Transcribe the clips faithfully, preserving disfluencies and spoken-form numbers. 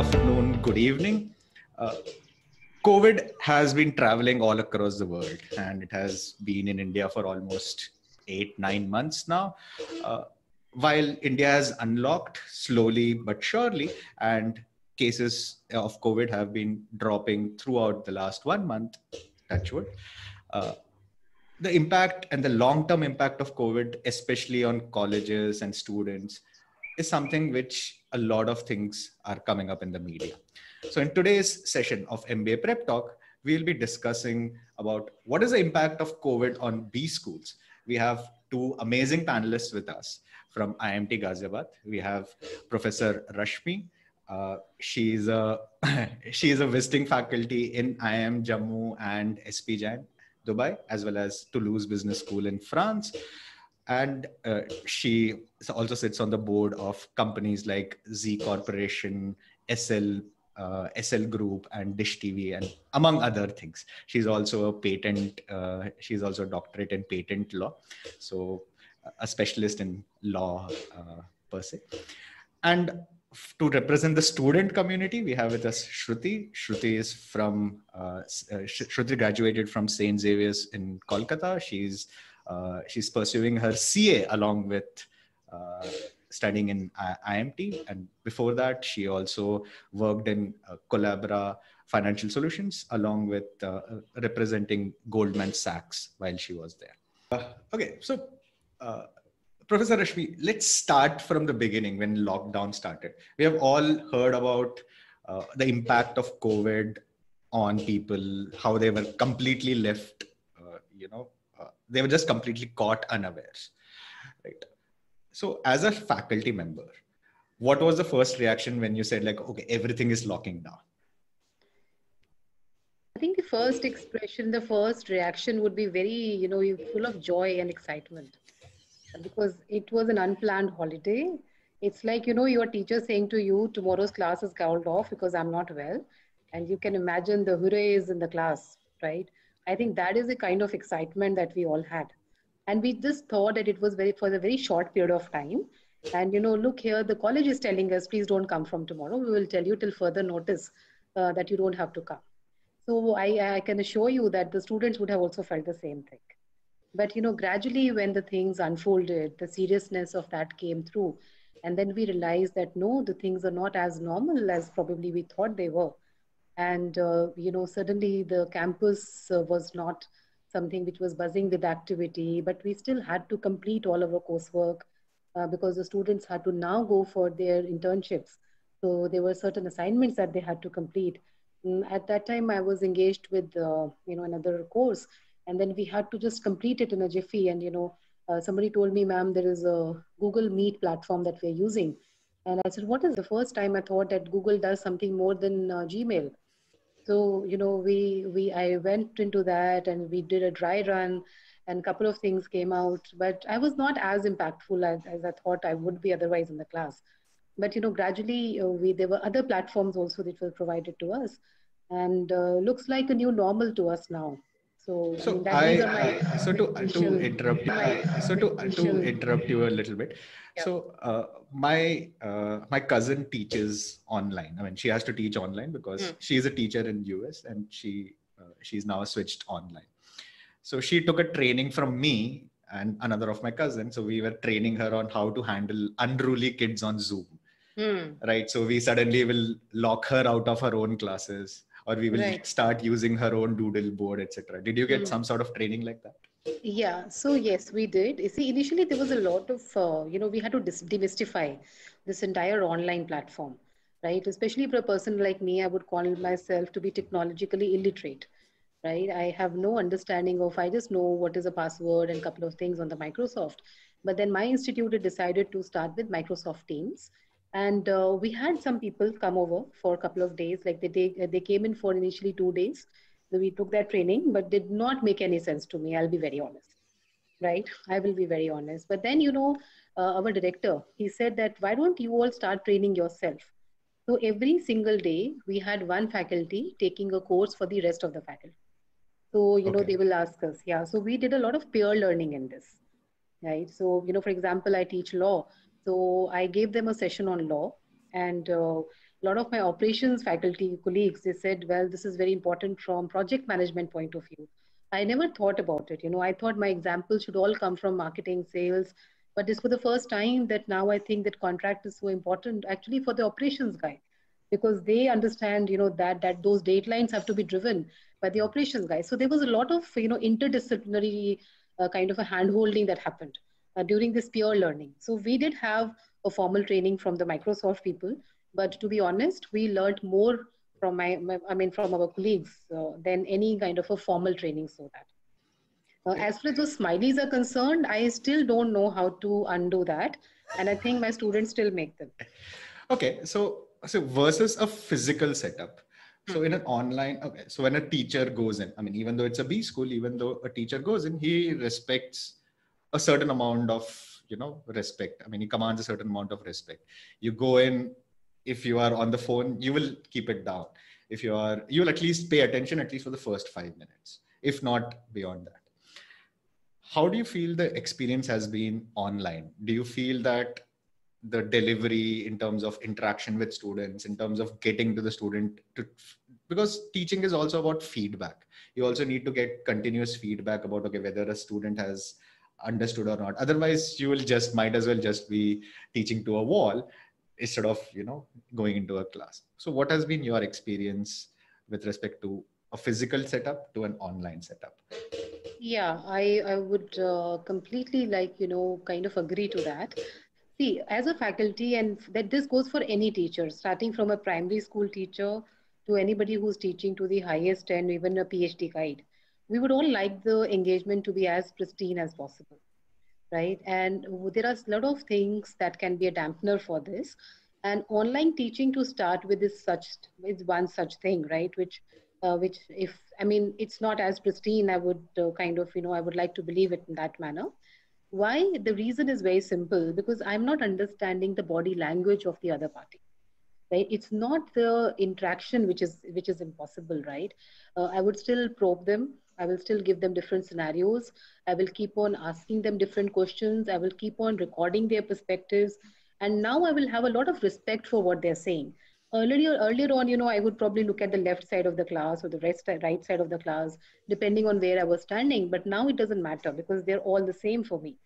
afternoon, good evening. Uh, COVID has been traveling all across the world, and it has been in India for almost eight, nine months now. Uh, while India has unlocked slowly but surely, and cases of COVID have been dropping throughout the last one month, touch wood. Uh, the impact and the long-term impact of COVID, especially on colleges and students, is something which a lot of things are coming up in the media. So in today's session of M B A Prep Talk, we'll be discussing about what is the impact of COVID on B schools. We have two amazing panelists with us from I M T Ghaziabad. We have Professor Rashmi. Uh, she is a, she is a visiting faculty in I M Jammu and S P Jain Dubai, as well as Toulouse Business School in France. And uh, she also sits on the board of companies like Z Corporation, S L, uh, S L Group, and Dish T V, and among other things. She's also a patent, uh, she's also a doctorate in patent law. So a specialist in law uh, per se. And to represent the student community, we have with us Shruti. Shruti is from, uh, Shruti graduated from Saint Xavier's in Kolkata. She's Uh, she's pursuing her C A along with uh, studying in I M T. And before that, she also worked in uh, Collabra Financial Solutions along with uh, representing Goldman Sachs while she was there. Uh, okay, so uh, Professor Rashmi, let's start from the beginning when lockdown started. We have all heard about uh, the impact of COVID on people, how they were completely left, uh, you know, they were just completely caught unaware, right? So as a faculty member, what was the first reaction when you said like, okay, everything is locking down? I think the first expression, the first reaction would be very, you know, full of joy and excitement, because it was an unplanned holiday. It's like, you know, your teacher saying to you, tomorrow's class is called off because I'm not well. And you can imagine the hurrays in the class, right? I think that is the kind of excitement that we all had. And we just thought that it was very for a very short period of time. And, you know, look here, the college is telling us, please don't come from tomorrow. We will tell you till further notice uh, that you don't have to come. So I, I can assure you that the students would have also felt the same thing. But, you know, gradually when the things unfolded, the seriousness of that came through. And then we realized that, no, the things are not as normal as probably we thought they were. And, uh, you know, suddenly the campus uh, was not something which was buzzing with activity, but we still had to complete all of our coursework uh, because the students had to now go for their internships. So there were certain assignments that they had to complete. And at that time, I was engaged with, uh, you know, another course, and then we had to just complete it in a jiffy. And, you know, uh, somebody told me, ma'am, there is a Google Meet platform that we're using. And I said, what is the first time I thought that Google does something more than uh, Gmail? So, you know, we, we, I went into that and we did a dry run and a couple of things came out, but I was not as impactful as, as I thought I would be otherwise in the class. But, you know, gradually uh, we, there were other platforms also that were provided to us, and uh, looks like a new normal to us now. So, so I, mean, that I, I so to, to interrupt, I, so to, to interrupt you a little bit. Yeah. So uh, my, uh, my cousin teaches online. I mean, she has to teach online because mm. she is a teacher in U S, and she, uh, she's now switched online. So she took a training from me and another of my cousins. So we were training her on how to handle unruly kids on Zoom. Mm. Right. So we suddenly will lock her out of her own classes, or we will right. start using her own Doodle board, et cetera. Did you get mm. some sort of training like that? Yeah. So yes, we did. You see, initially there was a lot of, uh, you know, we had to demystify this entire online platform, right? Especially for a person like me, I would call myself to be technologically illiterate, right? I have no understanding of, I just know what is a password and a couple of things on the Microsoft. But then my institute had decided to start with Microsoft Teams. And uh, we had some people come over for a couple of days, like they, they, they came in for initially two days. We took that training, but did not make any sense to me. I'll be very honest, right? I will be very honest. But then, you know, uh, our director, he said that, why don't you all start training yourself? So every single day, we had one faculty taking a course for the rest of the faculty. So, you okay. know, they will ask us. Yeah. So we did a lot of peer learning in this, right? So, you know, for example, I teach law. So I gave them a session on law, and uh, a lot of my operations faculty colleagues, they said, well, this is very important from project management point of view. I never thought about it. You know, I thought my examples should all come from marketing, sales, but it's for the first time that now I think that contract is so important actually for the operations guy, because they understand, you know, that, that those deadlines have to be driven by the operations guy. So there was a lot of, you know, interdisciplinary uh, kind of a hand-holding that happened uh, during this peer learning. So we did have a formal training from the Microsoft people, but to be honest, we learned more from my, my I mean, from our colleagues uh, than any kind of a formal training. So that uh, as far as those smileys are concerned, I still don't know how to undo that. And I think my students still make them. Okay. So, so versus a physical setup. So in an online, okay. So when a teacher goes in, I mean, even though it's a B school, even though a teacher goes in, he respects a certain amount of, you know, respect. I mean, he commands a certain amount of respect. You go in, if you are on the phone, you will keep it down. If you are, you'll at least pay attention at least for the first five minutes, if not beyond that. How do you feel the experience has been online? Do you feel that the delivery in terms of interaction with students, in terms of getting to the student, to, because teaching is also about feedback. You also need to get continuous feedback about, okay, whether a student has understood or not. Otherwise you will just, might as well just be teaching to a wall instead of, you know, going into a class. So what has been your experience with respect to a physical setup to an online setup? Yeah, I, I would uh, completely, like, you know, kind of agree to that. See, as a faculty, and that this goes for any teacher, starting from a primary school teacher to anybody who's teaching to the highest and even a PhD guide, we would all like the engagement to be as pristine as possible, right? And there are a lot of things that can be a dampener for this. And online teaching to start with is such is one such thing, right? Which, uh, which if I mean, it's not as pristine. I would uh, kind of, you know, I would like to believe it in that manner. Why? The reason is very simple, because I'm not understanding the body language of the other party, right? It's not the interaction which is which is impossible, right? Uh, I would still probe them. I will still give them different scenarios. I will keep on asking them different questions. I will keep on recording their perspectives. And now I will have a lot of respect for what they're saying. Earlier, earlier on, you know, I would probably look at the left side of the class or the rest, right side of the class, depending on where I was standing. But now it doesn't matter because they're all the same for me,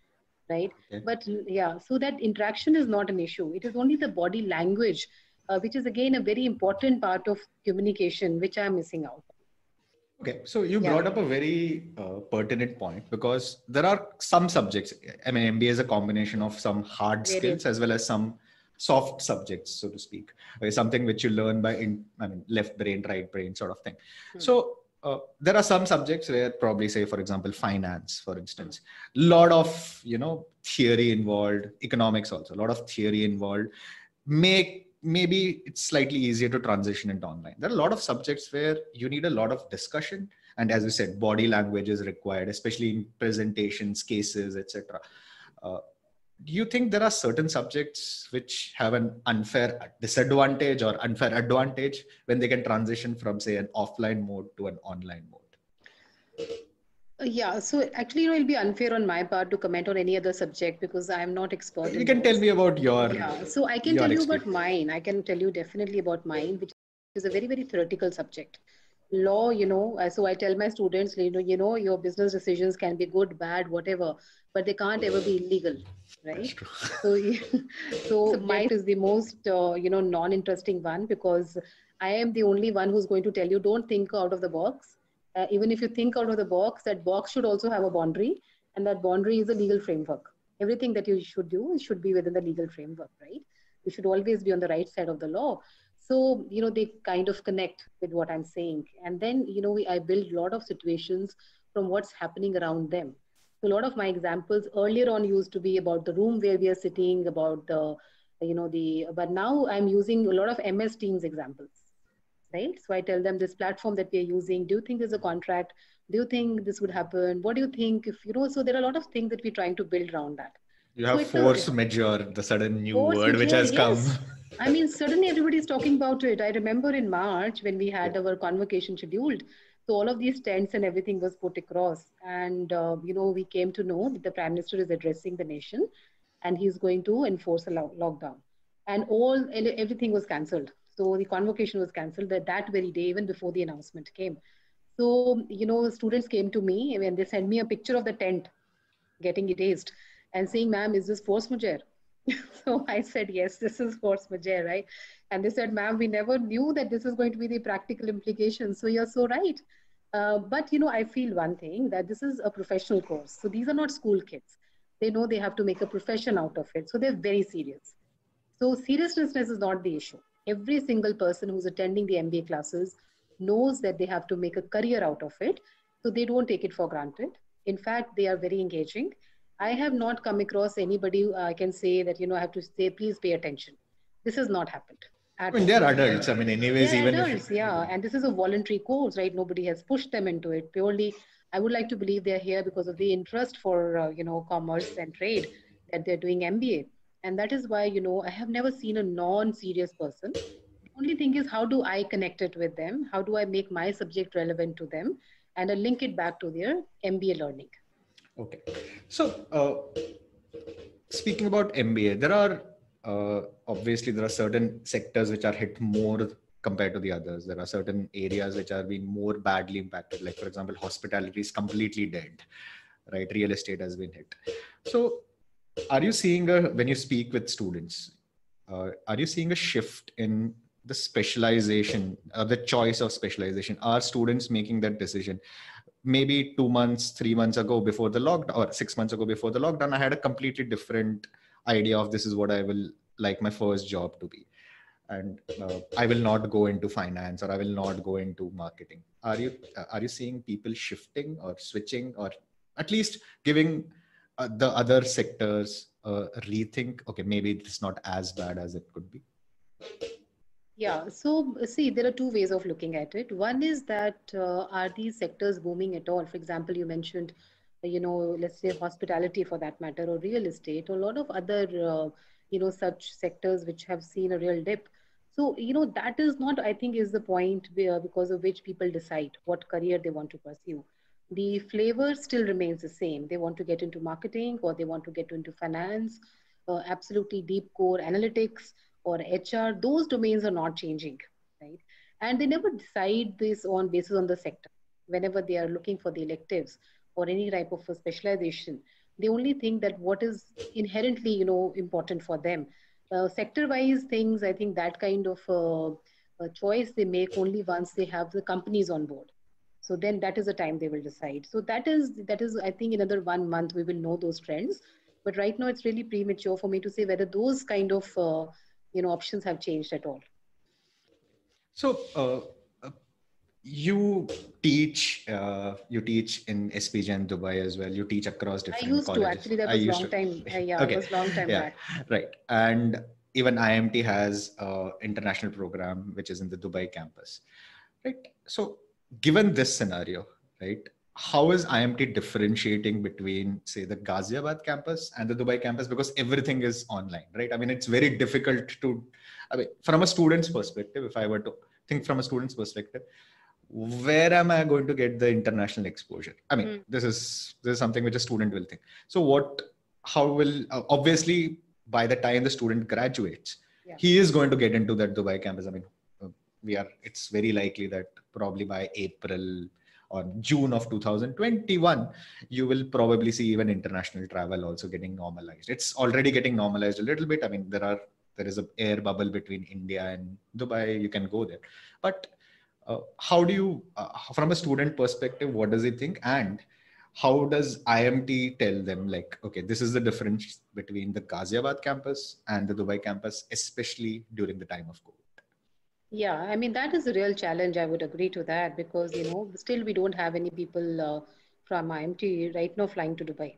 right? Okay. But yeah, so that interaction is not an issue. It is only the body language, uh, which is again a very important part of communication, which I'm missing out. Okay, so you yeah. brought up a very uh, pertinent point, because there are some subjects, I mean, M B A is a combination of some hard very skills as well as some soft subjects, so to speak, something which you learn by in, I mean, left brain, right brain sort of thing. Hmm. So uh, there are some subjects where probably, say, for example, finance, for instance, a lot of, you know, theory involved, economics also, a lot of theory involved, make, maybe it's slightly easier to transition into online. There are a lot of subjects where you need a lot of discussion. And as you said, body language is required, especially in presentations, cases, et cetera. Uh, Do you think there are certain subjects which have an unfair disadvantage or unfair advantage when they can transition from, say, an offline mode to an online mode? Yeah, so actually, you know, it'll be unfair on my part to comment on any other subject because I'm not expert. You can tell me about your... Yeah, so I can tell you about mine. I can tell you definitely about mine, which is a very, very theoretical subject. Law, you know, so I tell my students, you know, you know, your business decisions can be good, bad, whatever, but they can't ever be illegal, right? So, so mine is the most, uh, you know, non-interesting one, because I am the only one who's going to tell you, don't think out of the box. Uh, even if you think out of the box, that box should also have a boundary, and that boundary is a legal framework. Everything that you should do should be within the legal framework, right? You should always be on the right side of the law. So, you know, they kind of connect with what I'm saying. And then, you know, we, I build a lot of situations from what's happening around them. So a lot of my examples earlier on used to be about the room where we are sitting, about the, you know, the, but now I'm using a lot of M S Teams examples, right? So I tell them this platform that we are using, do you think there's a contract? Do you think this would happen? What do you think if, you know, so there are a lot of things that we're trying to build around that. You have so force majeure, the sudden new word majeure, which has yes. come. I mean, suddenly everybody's talking about it. I remember in March when we had our convocation scheduled. So all of these tents and everything was put across. And, uh, you know, we came to know that the Prime Minister is addressing the nation and he's going to enforce a lo- lockdown. And all everything was cancelled. So the convocation was cancelled that, that very day, even before the announcement came. So, you know, students came to me and they sent me a picture of the tent getting erased and saying, ma'am, is this force majeure? So I said, yes, this is force majeure, right? And they said, ma'am, we never knew that this is going to be the practical implication. So you're so right. Uh, but, you know, I feel one thing, that this is a professional course. So these are not school kids. They know they have to make a profession out of it. So they're very serious. So seriousness is not the issue. Every single person who's attending the M B A classes knows that they have to make a career out of it. So they don't take it for granted. In fact, they are very engaging. I have not come across anybody I uh, can say that, you know, I have to say, please pay attention. This has not happened. I mean, they're adults. I mean, anyways, they're even adults, if you... yeah. And this is a voluntary course, right? Nobody has pushed them into it. Purely, I would like to believe they're here because of the interest for, uh, you know, commerce and trade that they're doing M B A. And that is why, you know, I have never seen a non-serious person. The only thing is, how do I connect it with them? How do I make my subject relevant to them? And I link it back to their M B A learning. Okay. So uh, speaking about M B A, there are uh, obviously there are certain sectors which are hit more compared to the others. There are certain areas which are being more badly impacted. Like, for example, hospitality is completely dead, right? Real estate has been hit. So are you seeing a, when you speak with students, uh, are you seeing a shift in the specialization, uh, the choice of specialization? Are students making that decision? Maybe two months, three months ago before the lockdown, or six months ago before the lockdown, I had a completely different idea of this is what I will like my first job to be. And uh, I will not go into finance, or I will not go into marketing. Are you, are you seeing people shifting or switching, or at least giving uh, the other sectors uh, rethink, okay, maybe it's not as bad as it could be? Yeah. So see, there are two ways of looking at it. One is that uh, are these sectors booming at all? For example, you mentioned, you know, let's say hospitality for that matter, or real estate, or a lot of other, uh, you know, such sectors which have seen a real dip. So, you know, that is not, I think, is the point where, because of which people decide what career they want to pursue. The flavor still remains the same. They want to get into marketing, or they want to get into finance, uh, absolutely deep core analytics, or H R, those domains are not changing, right? And they never decide this on basis on the sector. Whenever they are looking for the electives or any type of a specialization, they only think that what is inherently, you know, important for them. Uh, sector-wise things, I think that kind of uh, a choice they make only once they have the companies on board. So then that is the time they will decide. So that is, that is, I think, another one month we will know those trends. But right now it's really premature for me to say whether those kind of uh, you know, options have changed at all. So uh, you teach, uh, you teach in S P Jain Dubai as well. You teach across different colleges. I used colleges. to actually, that was I long time. Uh, yeah, okay. It was long time yeah. back. Right. And even I M T has an international program, which is in the Dubai campus, right? So given this scenario, right, how is I M T differentiating between, say, the Ghaziabad campus and the Dubai campus? Because everything is online, right? I mean, it's very difficult to, I mean, from a student's perspective, if I were to think from a student's perspective, where am I going to get the international exposure? I mean, mm. this is, this is something which a student will think. So what, how will, uh, obviously, by the time the student graduates, yeah. he is going to get into that Dubai campus. I mean, we are, it's very likely that probably by April, or June of two thousand twenty-one, you will probably see even international travel also getting normalized. It's already getting normalized a little bit. I mean, there are there is an air bubble between India and Dubai. You can go there. But uh, how do you, uh, from a student perspective, what does he think? And how does I M T tell them, like, okay, this is the difference between the Ghaziabad campus and the Dubai campus, especially during the time of COVID? Yeah, I mean, that is a real challenge. I would agree to that because, you know, still we don't have any people uh, from I M T right now flying to Dubai.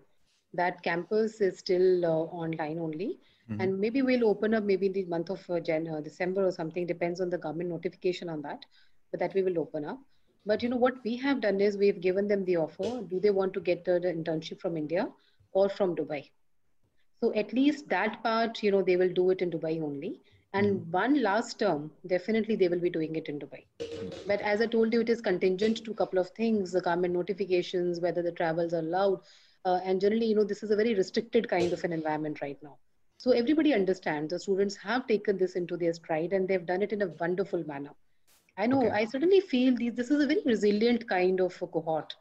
That campus is still uh, online only. Mm-hmm. And maybe we'll open up maybe in the month of uh, Jan- uh, December or something, depends on the government notification on that, but that we will open up. But, you know, what we have done is we've given them the offer. Do they want to get an internship from India or from Dubai? So at least that part, you know, they will do it in Dubai only. And one last term, definitely they will be doing it in Dubai. But as I told you, it is contingent to a couple of things, the government notifications, whether the travels are allowed. Uh, and generally, you know, this is a very restricted kind of an environment right now. So everybody understands, the students have taken this into their stride and they've done it in a wonderful manner. I know, okay. I certainly feel these, this is a very resilient kind of a cohort.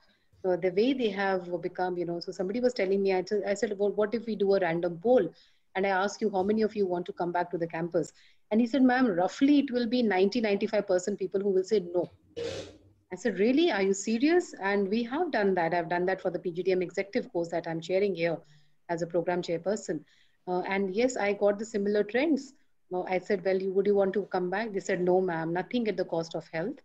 Uh, the way they have become, you know, so somebody was telling me, I, t- I said, well, what if we do a random poll? And I asked you, how many of you want to come back to the campus? And he said, ma'am, roughly it will be ninety, ninety-five percent people who will say no. I said, really? Are you serious? And we have done that. I've done that for the P G D M executive course that I'm chairing here as a program chairperson. Uh, and yes, I got the similar trends. Well, I said, well, you, would you want to come back? They said, no, ma'am, nothing at the cost of health.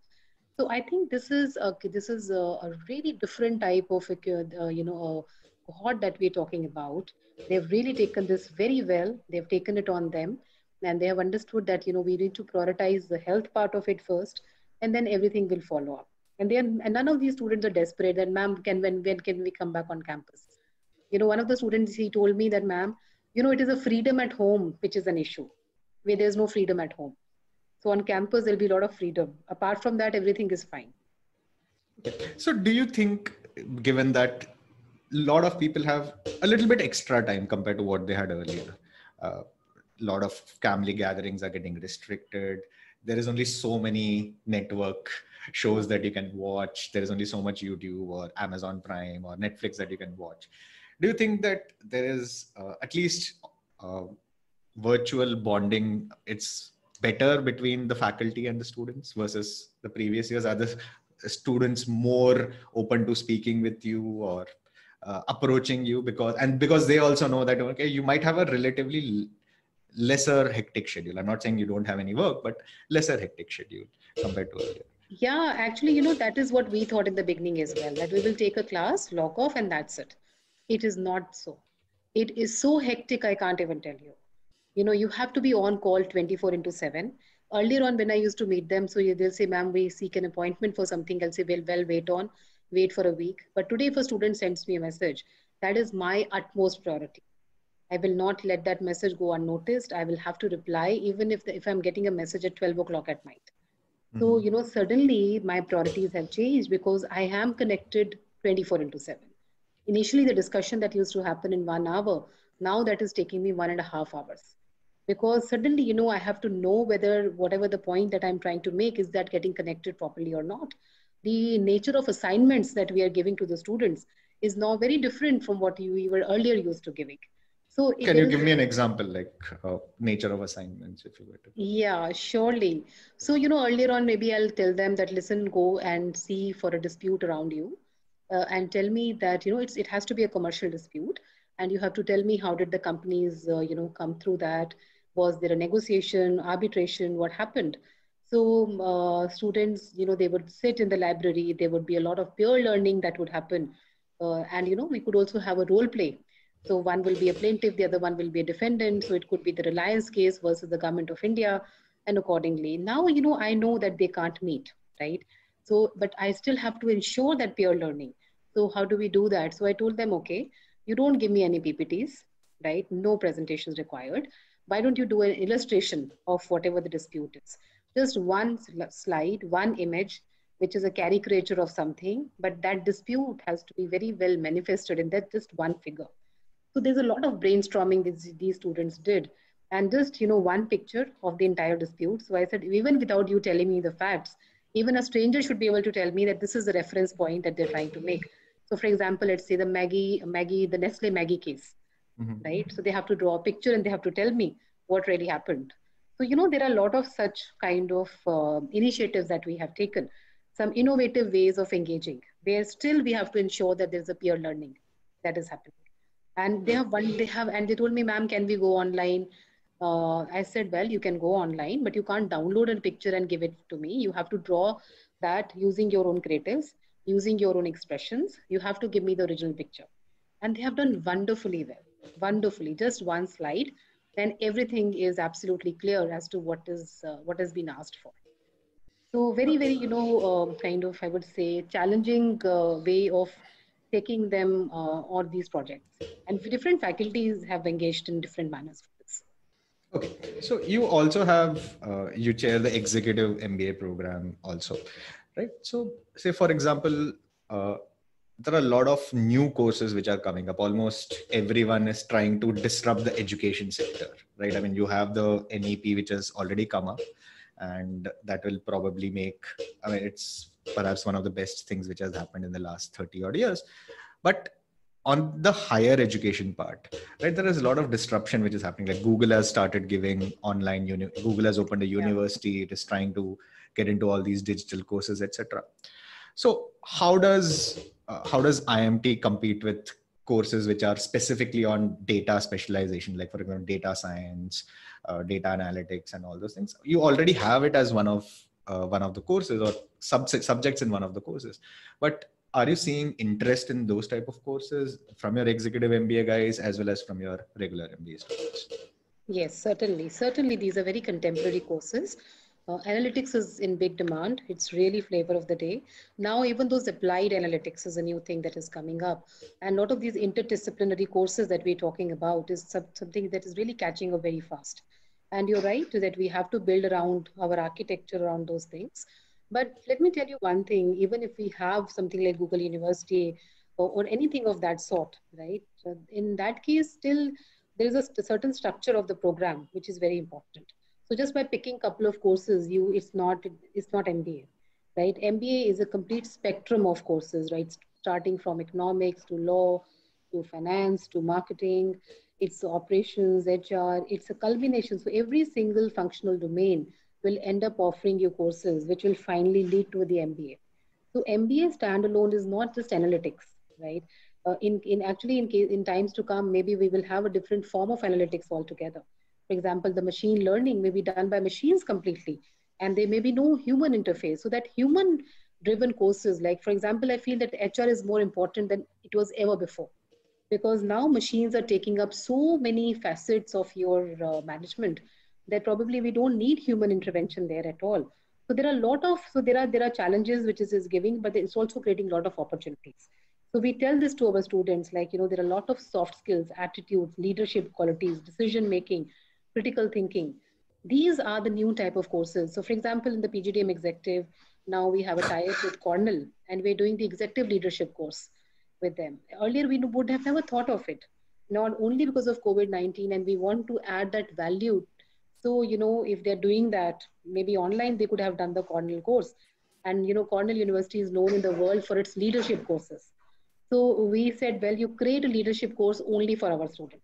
So I think this is a, this is a, a really different type of, uh, you know, a cohort that we're talking about. They've really taken this very well. They've taken it on them. And they have understood that, you know, we need to prioritize the health part of it first, and then everything will follow up. And then, and none of these students are desperate that, ma'am, can, when, when can we come back on campus? You know, one of the students, he told me that, ma'am, you know, it is a freedom at home, which is an issue, where there's no freedom at home. So on campus, there'll be a lot of freedom. Apart from that, everything is fine. So do you think, given that a lot of people have a little bit extra time compared to what they had earlier, uh, a lot of family gatherings are getting restricted. There is only so many network shows that you can watch. There is only so much YouTube or Amazon Prime or Netflix that you can watch. Do you think that there is uh, at least uh, virtual bonding? It's better between the faculty and the students versus the previous years? Are the students more open to speaking with you or uh, approaching you? Because and because they also know that, okay, you might have a relatively lesser hectic schedule. I'm not saying you don't have any work, but lesser hectic schedule compared to earlier. Yeah, actually, you know, that is what we thought in the beginning as well, that we will take a class, log off, and that's it. It is not so. It is so hectic, I can't even tell you. You know, you have to be on call twenty-four into seven. Earlier on, when I used to meet them, so they'll say, ma'am, we seek an appointment for something. I'll say, well, well, wait on, wait for a week. But today, if a student sends me a message, that is my utmost priority. I will not let that message go unnoticed. I will have to reply, even if the, if I'm getting a message at twelve o'clock at night. Mm-hmm. So, you know, suddenly my priorities have changed because I am connected twenty-four into seven. Initially, the discussion that used to happen in one hour, now that is taking me one and a half hours. Because suddenly, you know, I have to know whether whatever the point that I'm trying to make, is that getting connected properly or not. The nature of assignments that we are giving to the students is now very different from what you, we were earlier used to giving. So, can you give me an example, like uh, nature of assignments, if you were to? Yeah, surely. So, you know, earlier on, maybe I'll tell them that, listen, go and see for a dispute around you, uh, and tell me that, you know, it's it has to be a commercial dispute, and you have to tell me how did the companies, uh, you know, come through that. Was there a negotiation, arbitration? What happened? So, uh, students, you know, they would sit in the library. There would be a lot of peer learning that would happen, uh, and you know, we could also have a role play. So one will be a plaintiff, the other one will be a defendant. So it could be the Reliance case versus the government of India, and accordingly. Now, you know, I know that they can't meet, right? So, but I still have to ensure that peer learning. So how do we do that? So I told them, okay, you don't give me any P P Ts, right? No presentations required. Why don't you do an illustration of whatever the dispute is? Just one slide, one image, which is a caricature of something, but that dispute has to be very well manifested in that just one figure. So there's a lot of brainstorming that these students did, and just, you know, one picture of the entire dispute. So I said, even without you telling me the facts, even a stranger should be able to tell me that this is a reference point that they're trying to make. So for example, let's say the Maggie, Maggie, the Nestle Maggie case, mm-hmm. right? So they have to draw a picture and they have to tell me what really happened. So, you know, there are a lot of such kind of uh, initiatives that we have taken, some innovative ways of engaging, where still we have to ensure that there's a peer learning that is happening. And they have one, they have, and they told me, ma'am, can we go online? Uh, I said, well, you can go online, but you can't download a picture and give it to me. You have to draw that using your own creatives, using your own expressions. You have to give me the original picture. And they have done wonderfully well, wonderfully, just one slide. Then everything is absolutely clear as to what is, uh, what has been asked for. So very, very, you know, uh, kind of, I would say, challenging uh, way of taking them uh, on these projects, and different faculties have engaged in different manners for this. Okay, so you also have, uh, you chair the executive M B A program also, right? So say for example, uh, there are a lot of new courses which are coming up. Almost everyone is trying to disrupt the education sector, right? I mean, you have the N E P, which has already come up, and that will probably make, I mean, it's perhaps one of the best things which has happened in the last thirty odd years. But on the higher education part, right, there is a lot of disruption which is happening. Like Google has started giving online, uni- Google has opened a university. Yeah. It is trying to get into all these digital courses, et cetera. So how does uh, how does I M T compete with courses which are specifically on data specialization, like for example, data science, uh, data analytics, and all those things? You already have it as one of uh, one of the courses or sub- subjects in one of the courses, but are you seeing interest in those type of courses from your executive M B A guys as well as from your regular M B A students? Yes, certainly. Certainly, these are very contemporary courses. Uh, analytics is in big demand. It's really flavor of the day. Now, even those applied analytics is a new thing that is coming up. And a lot of these interdisciplinary courses that we're talking about is sub- something that is really catching up very fast. And you're right that we have to build around our architecture around those things. But let me tell you one thing, even if we have something like Google University or, or anything of that sort, right? In that case, still there is a certain structure of the program, which is very important. So just by picking a couple of courses, you it's not it's not M B A, right? M B A is a complete spectrum of courses, right? Starting from economics to law, to finance, to marketing, it's operations, H R, it's a culmination. So every single functional domain will end up offering you courses which will finally lead to the M B A. So M B A standalone is not just analytics, right? Uh, in, in actually in, case, in times to come, maybe we will have a different form of analytics altogether. For example, the machine learning may be done by machines completely, and there may be no human interface. So that human-driven courses, like for example, I feel that H R is more important than it was ever before, because now machines are taking up so many facets of your uh, management that probably we don't need human intervention there at all. So there are a lot of, so there are there are challenges which is, is giving, but it's also creating a lot of opportunities. So we tell this to our students, like, you know, there are a lot of soft skills, attitudes, leadership qualities, decision-making, critical thinking. These are the new type of courses. So for example, in the P G D M executive, now we have a tie-up with Cornell, and we're doing the executive leadership course with them. Earlier, we would have never thought of it, not only because of COVID nineteen, and we want to add that value. So, you know, if they're doing that, maybe online, they could have done the Cornell course. And, you know, Cornell University is known in the world for its leadership courses. So we said, well, you create a leadership course only for our students.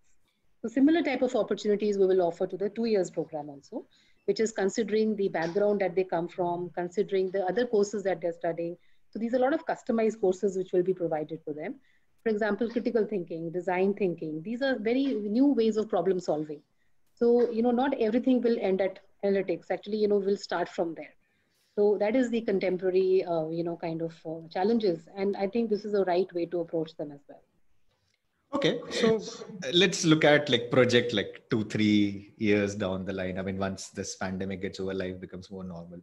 So similar type of opportunities we will offer to the two years program also, which is considering the background that they come from, considering the other courses that they're studying. So these are a lot of customized courses which will be provided to them. For example, critical thinking, design thinking. These are very new ways of problem solving. So, you know, not everything will end at analytics. Actually, you know, we'll start from there. So that is the contemporary, uh, you know, kind of uh, challenges. And I think this is the right way to approach them as well. Okay. So let's look at like project, like two, three years down the line. I mean, once this pandemic gets over, life becomes more normal.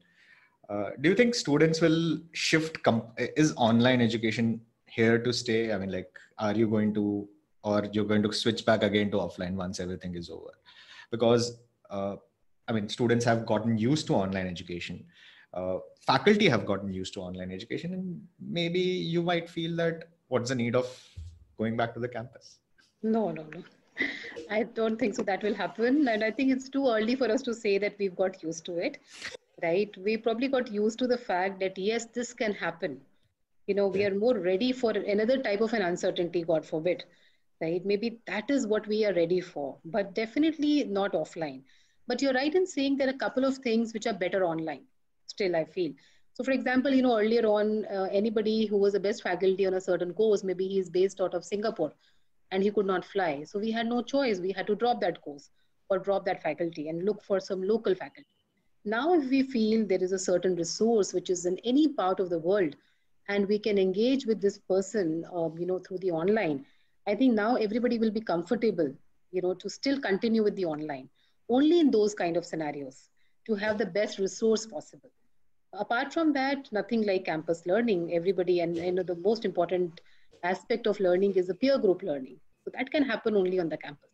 Uh, do you think students will shift? Comp- is online education here to stay? I mean, like, are you going to, or you're going to switch back again to offline once everything is over? Because, uh, I mean, students have gotten used to online education. Uh, faculty have gotten used to online education. And maybe you might feel that what's the need of going back to the campus? No, no, no. I don't think so that will happen. And I think it's too early for us to say that we've got used to it, right? We probably got used to the fact that, yes, this can happen. You know, we yeah. are more ready for another type of an uncertainty, God forbid. Right? Maybe that is what we are ready for, but definitely not offline. But you're right in saying there are a couple of things which are better online, still, I feel. So for example, you know, earlier on, uh, anybody who was the best faculty on a certain course, maybe he's based out of Singapore and he could not fly. So we had no choice. We had to drop that course or drop that faculty and look for some local faculty. Now, if we feel there is a certain resource which is in any part of the world and we can engage with this person, uh, you know, through the online, I think now everybody will be comfortable, you know, to still continue with the online, only in those kind of scenarios, to have the best resource possible. Apart from that, nothing like campus learning, everybody, and you know, the most important aspect of learning is the peer group learning. So that can happen only on the campus.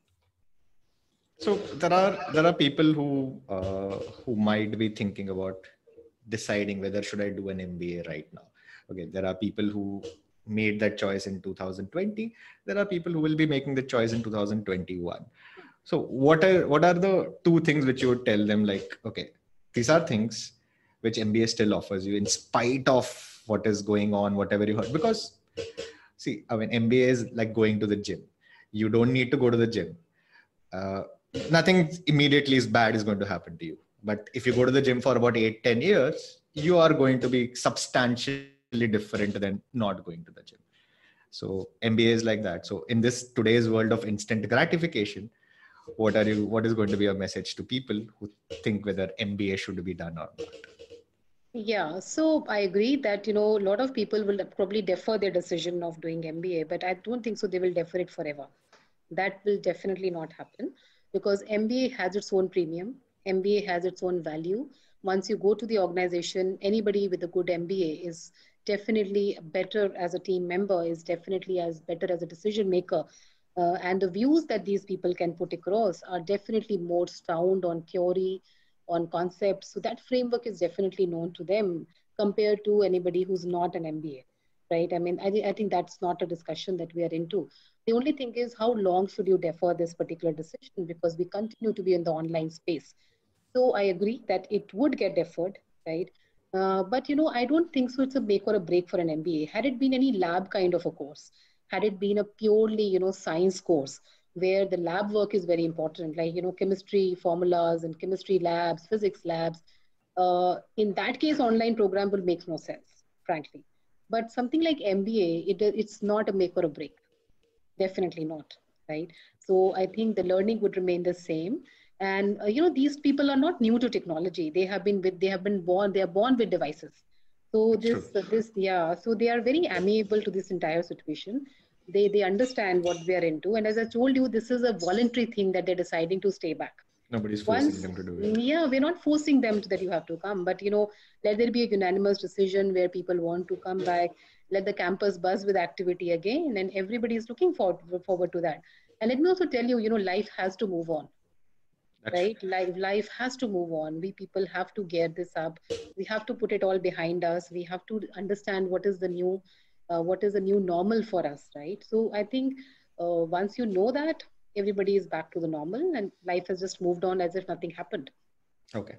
So there are there are people who uh, who might be thinking about deciding whether should I do an M B A right now. Okay, there are people who made that choice in two thousand twenty. There are people who will be making the choice in two thousand twenty-one. So what are, what are the two things which you would tell them, like, okay, these are things which M B A still offers you in spite of what is going on, whatever you heard? Because see, I mean, M B A is like going to the gym. You don't need to go to the gym. Uh, nothing immediately is bad is going to happen to you. But if you go to the gym for about eight, ten years, you are going to be substantially different than not going to the gym. So M B A is like that. So in this today's world of instant gratification, what are you, what is going to be your message to people who think whether M B A should be done or not? Yeah, so I agree that, you know, a lot of people will probably defer their decision of doing M B A, but I don't think so they will defer it forever. That will definitely not happen, because M B A has its own premium. M B A has its own value. Once you go to the organization, anybody with a good M B A is definitely better as a team member, is definitely as better as a decision maker. Uh, and the views that these people can put across are definitely more sound on theory, on concepts. So that framework is definitely known to them compared to anybody who's not an M B A, right? I mean, I, th I think that's not a discussion that we are into. The only thing is, how long should you defer this particular decision? Because we continue to be in the online space. So I agree that it would get deferred, right? Uh, but, you know, I don't think so it's a make or a break for an M B A. Had it been any lab kind of a course, had it been a purely, you know, science course where the lab work is very important, like, you know, chemistry formulas and chemistry labs, physics labs, uh, in that case, online program will make no sense, frankly. But something like M B A, it, it's not a make or a break. Definitely not, right? So I think the learning would remain the same. And, uh, you know, these people are not new to technology. They have been with, they have been born, they are born with devices. So this, uh, this, yeah, so they are very amiable to this entire situation. They, they understand what they are into. And as I told you, this is a voluntary thing that they're deciding to stay back. Nobody's forcing Once, them to do it. Yeah, we're not forcing them to, that you have to come. But, you know, let there be a unanimous decision where people want to come back. Let the campus buzz with activity again. And everybody is looking forward, forward to that. And let me also tell you, you know, life has to move on. Right, life, life has to move on. We people have to gear this up. We have to put it all behind us. We have to understand what is the new, uh, what is the new normal for us, right? So I think uh, once you know that, everybody is back to the normal, and life has just moved on as if nothing happened. Okay,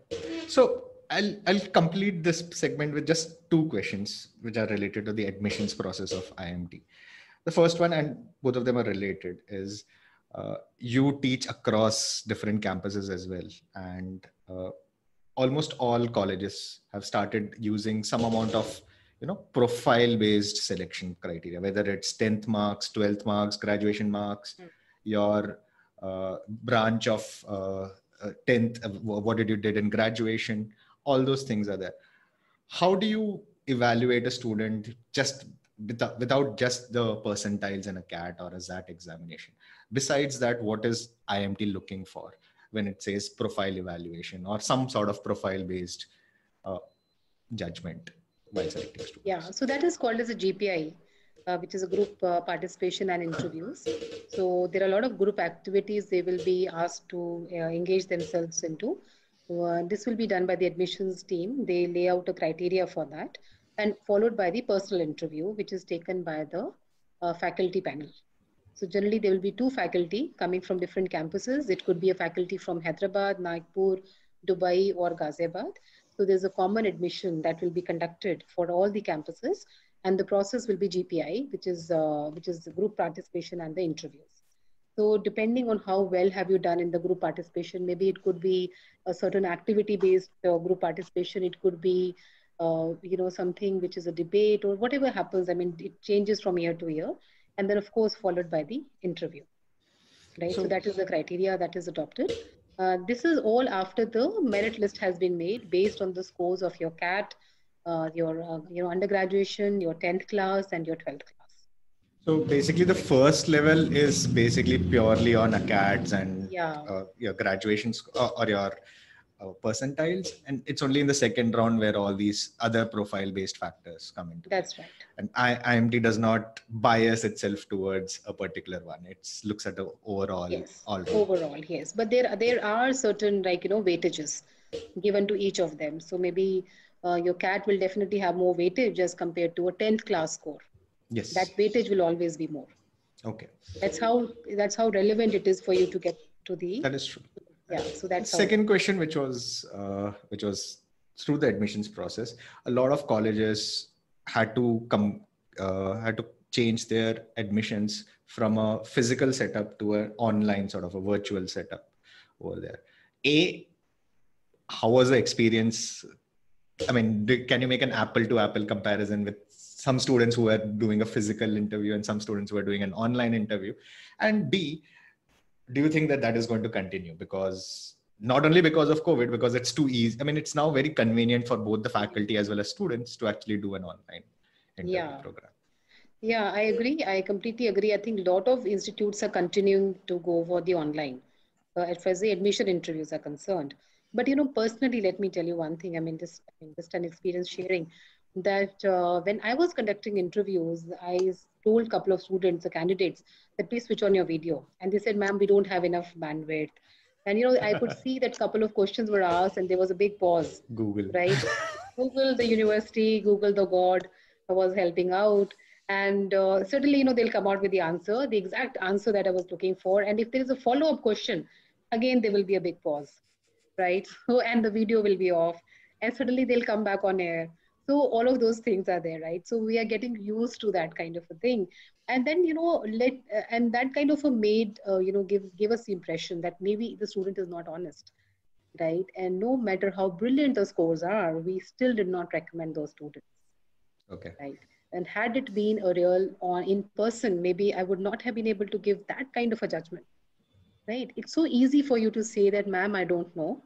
so I'll I'll complete this segment with just two questions which are related to the admissions process of I M T. The first one, and both of them are related, is. Uh, you teach across different campuses as well, and uh, almost all colleges have started using some amount of, you know, profile-based selection criteria, whether it's tenth marks, twelfth marks, graduation marks, mm. your uh, branch of uh, tenth, uh, what did you did in graduation, all those things are there. How do you evaluate a student just without just the percentiles in a CAT or a Z A T examination? Besides that, what is I M T looking for when it says profile evaluation or some sort of profile-based uh, judgment while selecting students? Yeah, so that is called as a G P I, uh, which is a group uh, participation and interviews. So there are a lot of group activities they will be asked to uh, engage themselves into. Uh, this will be done by the admissions team. They lay out a criteria for that, and followed by the personal interview, which is taken by the uh, faculty panel. So generally there will be two faculty coming from different campuses. It could be a faculty from Hyderabad, Nagpur, Dubai, or Ghaziabad. So there's a common admission that will be conducted for all the campuses, and the process will be G P I, which is, uh, which is the group participation and the interviews. So depending on how well have you done in the group participation, maybe it could be a certain activity-based uh, group participation. It could be Uh, you know, something which is a debate or whatever happens. I mean, it changes from year to year. And then, of course, followed by the interview. Right. So, so that is the criteria that is adopted. Uh, this is all after the merit list has been made based on the scores of your CAT, uh, your uh, you know, undergraduation, your tenth class, and your twelfth class. So basically, the first level is basically purely on A C A Ts and yeah. uh, your graduations or, or your percentiles, and it's only in the second round where all these other profile-based factors come into. That's right. And I, I M T does not bias itself towards a particular one. It looks at the overall. Yes. All overall, yes. But there, there are certain, like, you know, weightages given to each of them. So maybe uh, your CAT will definitely have more weightage as compared to a tenth class score. yes, that weightage will always be more. Okay. That's how, that's how relevant it is for you to get to the. That is true. Yeah. So that's second question, which was, uh, which was through the admissions process, a lot of colleges had to come, uh, had to change their admissions from a physical setup to an online sort of a virtual setup over there. A, how was the experience? I mean, can you make an apple to apple comparison with some students who were doing a physical interview and some students who were doing an online interview? And B, do you think that that is going to continue? Because not only because of COVID, because it's too easy. I mean, it's now very convenient for both the faculty as well as students to actually do an online interview yeah. program. Yeah, I agree. I completely agree. I think a lot of institutes are continuing to go for the online uh, as far as the admission interviews are concerned. But, you know, personally, let me tell you one thing. I mean, just, I mean, just an experience sharing that uh, when I was conducting interviews, I told a couple of students, the candidates, that please switch on your video. And they said, ma'am, we don't have enough bandwidth. And, you know, I could see that a couple of questions were asked and there was a big pause. Google. Right? Google, the university, Google, the God was helping out. And uh, certainly, you know, they'll come out with the answer, the exact answer that I was looking for. And if there is a follow-up question, again, there will be a big pause. Right? So, and the video will be off. And suddenly they'll come back on air. So all of those things are there, right? So we are getting used to that kind of a thing. And then, you know, let, uh, and that kind of a made, uh, you know, give, give us the impression that maybe the student is not honest, right? And no matter how brilliant the scores are, we still did not recommend those students. Okay. Right. And had it been a real or in person, maybe I would not have been able to give that kind of a judgment, right? It's so easy for you to say that, ma'am, I don't know.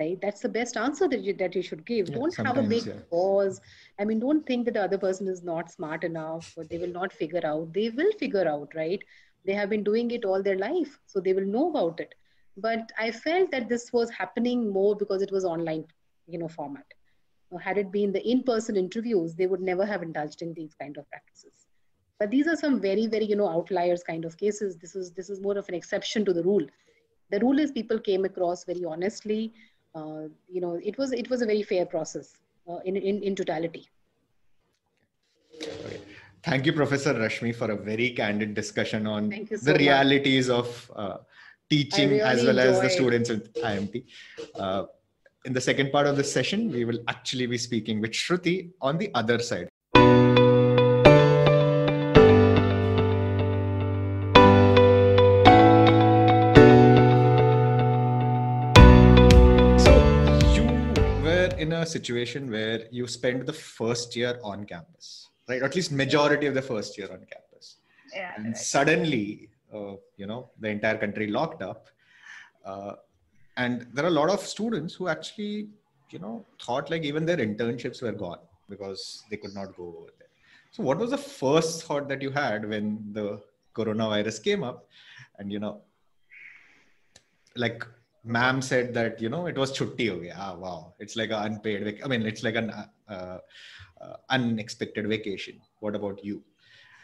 Right? That's the best answer that you, that you should give. Yeah, don't have a big yeah. pause. I mean, don't think that the other person is not smart enough or they will not figure out. They will figure out, right? They have been doing it all their life, so they will know about it. But I felt that this was happening more because it was online, you know, format. Had it been the in-person interviews, they would never have indulged in these kind of practices. But these are some very, very, you know, outliers kind of cases. This is, this is more of an exception to the rule. The rule is people came across very honestly. Uh, you know, it was, it was a very fair process uh, in, in, in totality. Okay. Thank you, Professor Rashmi, for a very candid discussion on so the much. realities of uh, teaching really as well enjoyed. as the students at I M T. Uh, in the second part of this session, we will actually be speaking with Shruti on the other side. In a situation where you spend the first year on campus, right? Or at least majority of the first year on campus. Yeah, and right. suddenly, uh, you know, the entire country locked up. Uh, and there are a lot of students who actually, you know, thought like even their internships were gone because they could not go over there. So what was the first thought that you had when the coronavirus came up and, you know, like, ma'am said that, you know, it was chutti ho gaya. Ah, wow. It's like an unpaid, I mean, it's like an uh, uh, unexpected vacation. What about you?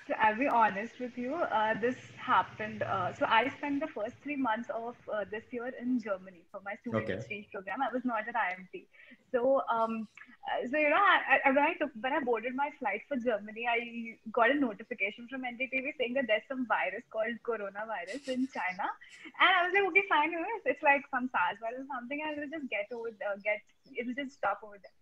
So I'll be honest with you. Uh, this happened. Uh, so I spent the first three months of uh, this year in Germany for my student okay. exchange program. I was not at I M T. So, um, so you know, I, I, when, I took, when I boarded my flight for Germany, I got a notification from N D T V saying that there's some virus called coronavirus in China. And I was like, okay, fine. You know, it's, it's like some SARS virus or something. I will just get over there, get, it will just stop over there.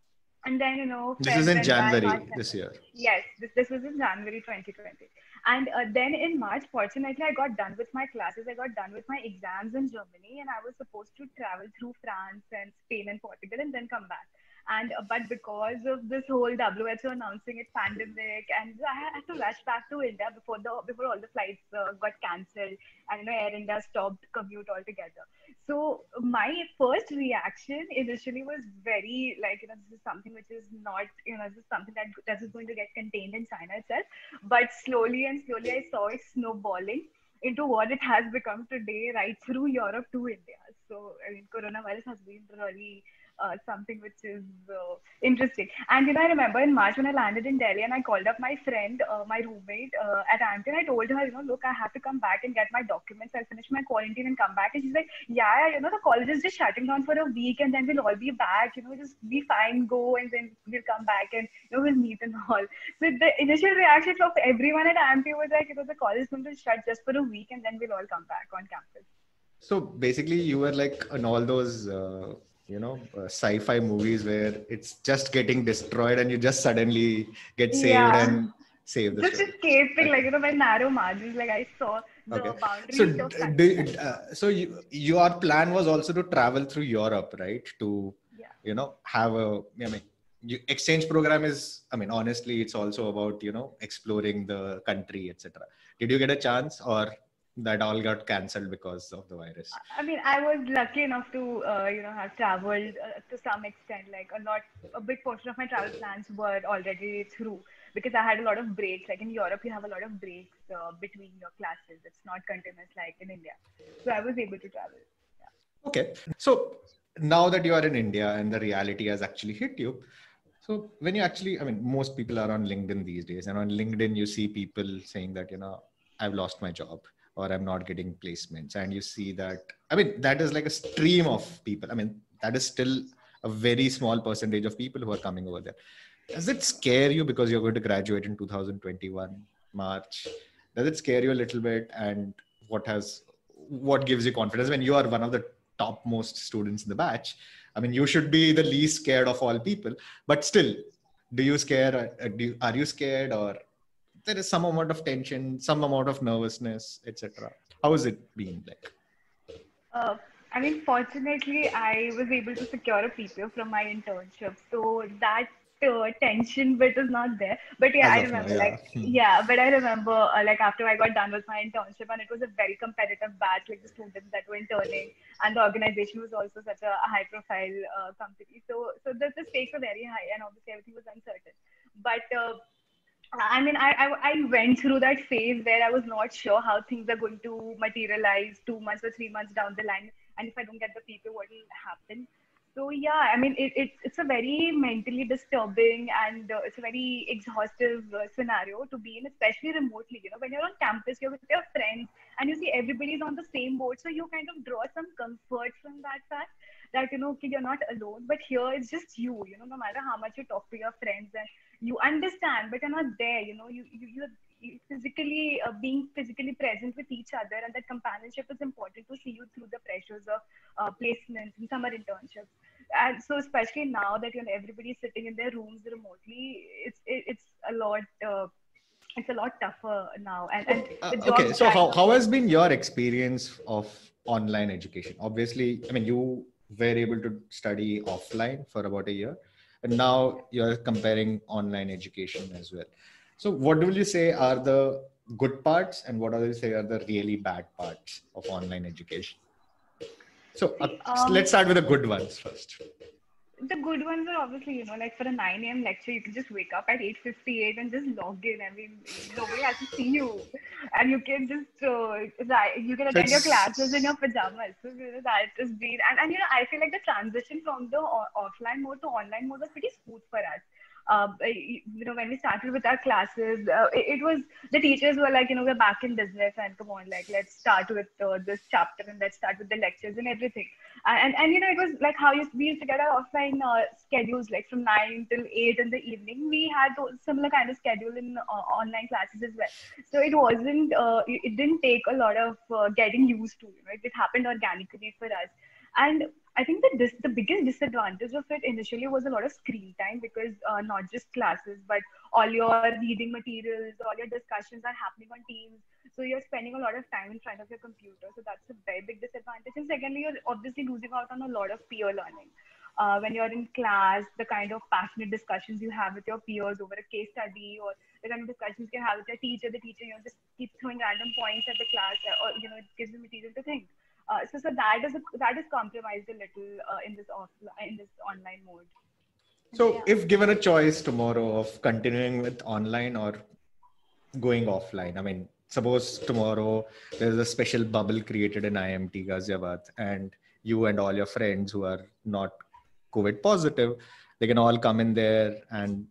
And then, you know, this is in January this year. Yes, this, this was in January twenty twenty. And uh, then in March, fortunately, I got done with my classes. I got done with my exams in Germany and I was supposed to travel through France and Spain and Portugal and then come back. And uh, but because of this whole W H O announcing it's pandemic, and I had to rush back to India before the before all the flights uh, got cancelled, and you know Air India stopped commute altogether. So my first reaction initially was very like, you know, this is something which is not, you know, this is something that that is going to get contained in China itself. But slowly and slowly I saw it snowballing into what it has become today, right through Europe to India. So I mean, coronavirus has been really uh, something which is uh, interesting. And then I remember in March when I landed in Delhi and I called up my friend, uh, my roommate uh, at I M T, and I told her, you know, look, I have to come back and get my documents. I'll finish my quarantine and come back. And she's like, yeah, you know, the college is just shutting down for a week and then we'll all be back, you know, just be fine, go, and then we'll come back and, you know, we'll meet and all. So the initial reaction of everyone at I M T was like, you know, the college is going to shut just for a week and then we'll all come back on campus. So basically you were like on all those, uh, you know, uh, sci-fi movies where it's just getting destroyed and you just suddenly get saved yeah. and save the just story. Escaping, okay. Like, you know, by narrow margins, like I saw the okay. boundaries so of d- d- uh, So you, your plan was also to travel through Europe, right? To, yeah. you know, have a, I mean, you, exchange program is, I mean, honestly, it's also about, you know, exploring the country, et cetera. Did you get a chance or... that all got cancelled because of the virus? I mean, I was lucky enough to, uh, you know, have traveled uh, to some extent, like a lot, a big portion of my travel plans were already through because I had a lot of breaks. Like in Europe, you have a lot of breaks uh, between your classes. It's not continuous like in India. So I was able to travel. Yeah. Okay. So now that you are in India and the reality has actually hit you, so when you actually, I mean, most people are on LinkedIn these days, and on LinkedIn, you see people saying that, you know, I've lost my job, or I'm not getting placements. And you see that, I mean, that is like a stream of people. I mean, that is still a very small percentage of people who are coming over there. Does it scare you because you're going to graduate in two thousand twenty-one, March? Does it scare you a little bit? And what has, what gives you confidence when you are one of the topmost students in the batch? I mean, you should be the least scared of all people, but still, do you scare, do you, are you scared or there is some amount of tension, some amount of nervousness, et cetera. How has it been like? Uh, I mean, fortunately, I was able to secure a P P O from my internship. So that uh, tension bit is not there. But yeah, I remember now, yeah. like, yeah, but I remember uh, like after I got done with my internship and it was a very competitive batch, like the students that were interning and the organization was also such a high profile uh, company. So, so the, the stakes were very high and obviously everything was uncertain. But uh, I mean, I, I I went through that phase where I was not sure how things are going to materialize two months or three months down the line. And if I don't get the people, what will happen? So yeah, I mean, it, it, it's a very mentally disturbing and uh, it's a very exhaustive uh, scenario to be in, especially remotely. You know, when you're on campus, you're with your friends and you see everybody's on the same boat. So you kind of draw some comfort from that fact that, you know, okay, you're not alone, but here it's just you, you know, no matter how much you talk to your friends and you understand, but you're not there, you know, you, you, you're physically uh, being physically present with each other, and that companionship is important to see you through the pressures of uh, placements and summer internships. And so especially now that, you know, everybody's sitting in their rooms remotely, it's it, it's a lot uh, it's a lot tougher now. And, and uh, okay, so how, how has been your experience of online education? Obviously, I mean, you were able to study offline for about a year, and now you're comparing online education as well. So what will you say are the good parts and what will you say are the really bad parts of online education? So uh, um, let's start with the good ones first. The good ones are obviously, you know, like for a nine a.m. lecture, you can just wake up at eight fifty-eight and just log in. I mean, nobody has to see you. And you can just, uh, you can attend your classes in your pajamas. So, you know, that is been, and, and, you know, I feel like the transition from the o- offline mode to online mode was pretty smooth for us. Uh, you know, when we started with our classes, uh, it, it was, the teachers were like, you know, we're back in business and come on, like, let's start with uh, this chapter and let's start with the lectures and everything. And, and you know, it was like how you, we used to get our offline uh, schedules, like from nine till eight in the evening. We had those similar kind of schedule in uh, online classes as well. So it wasn't, uh, it didn't take a lot of uh, getting used to, you know, it, it happened organically for us. And I think that this, the biggest disadvantage of it initially was a lot of screen time because uh, not just classes, but all your reading materials, all your discussions are happening on Teams. So you're spending a lot of time in front of your computer. So that's a very big disadvantage. And secondly, you're obviously losing out on a lot of peer learning. Uh, when you're in class, the kind of passionate discussions you have with your peers over a case study or the kind of discussions you have with your teacher, the teacher, you know, just keeps throwing random points at the class or, you know, it gives you material to think. Uh, so, so that is a, that is compromised a little uh, in this off, in this online mode. So, yeah. If given a choice tomorrow of continuing with online or going offline, I mean, suppose tomorrow there is a special bubble created in I M T Ghaziabad, and you and all your friends who are not COVID positive, they can all come in there and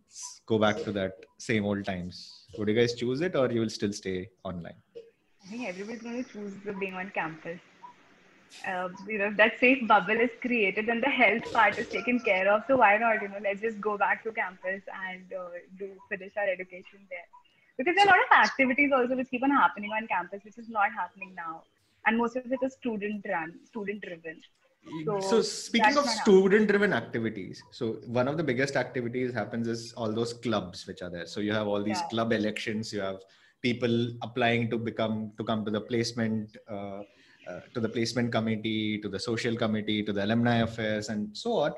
go back to that same old times. Would you guys choose it, or you will still stay online? I think everybody's going to choose the being on campus. Uh, you know, that safe bubble is created and the health part is taken care of. So why not, you know, let's just go back to campus and uh, do finish our education there. Because there are a lot of activities also which keep on happening on campus, which is not happening now. And most of it is student run, student driven. So, so speaking of student driven activities, so one of the biggest activities happens is all those clubs which are there. So you have all these yeah. club elections, you have people applying to become, to come to the placement, uh, Uh, to the placement committee, to the social committee, to the alumni affairs, and so on.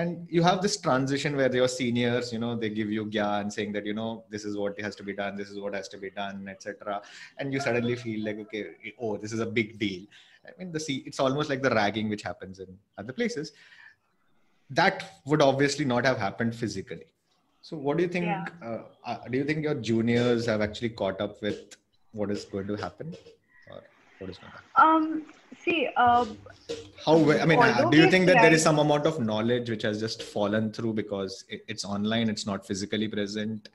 And you have this transition where your seniors, you know, they give you gyan saying that, you know, this is what has to be done, this is what has to be done, et cetera. And you suddenly feel like, okay, oh, this is a big deal. I mean, the it's almost like the ragging which happens in other places. That would obviously not have happened physically. So what do you think? Yeah. Uh, uh, do you think your juniors have actually caught up with what is going to happen? What is um, see, uh, how, I mean, do you think that there is some amount of knowledge which has just fallen through because it, it's online, it's not physically present?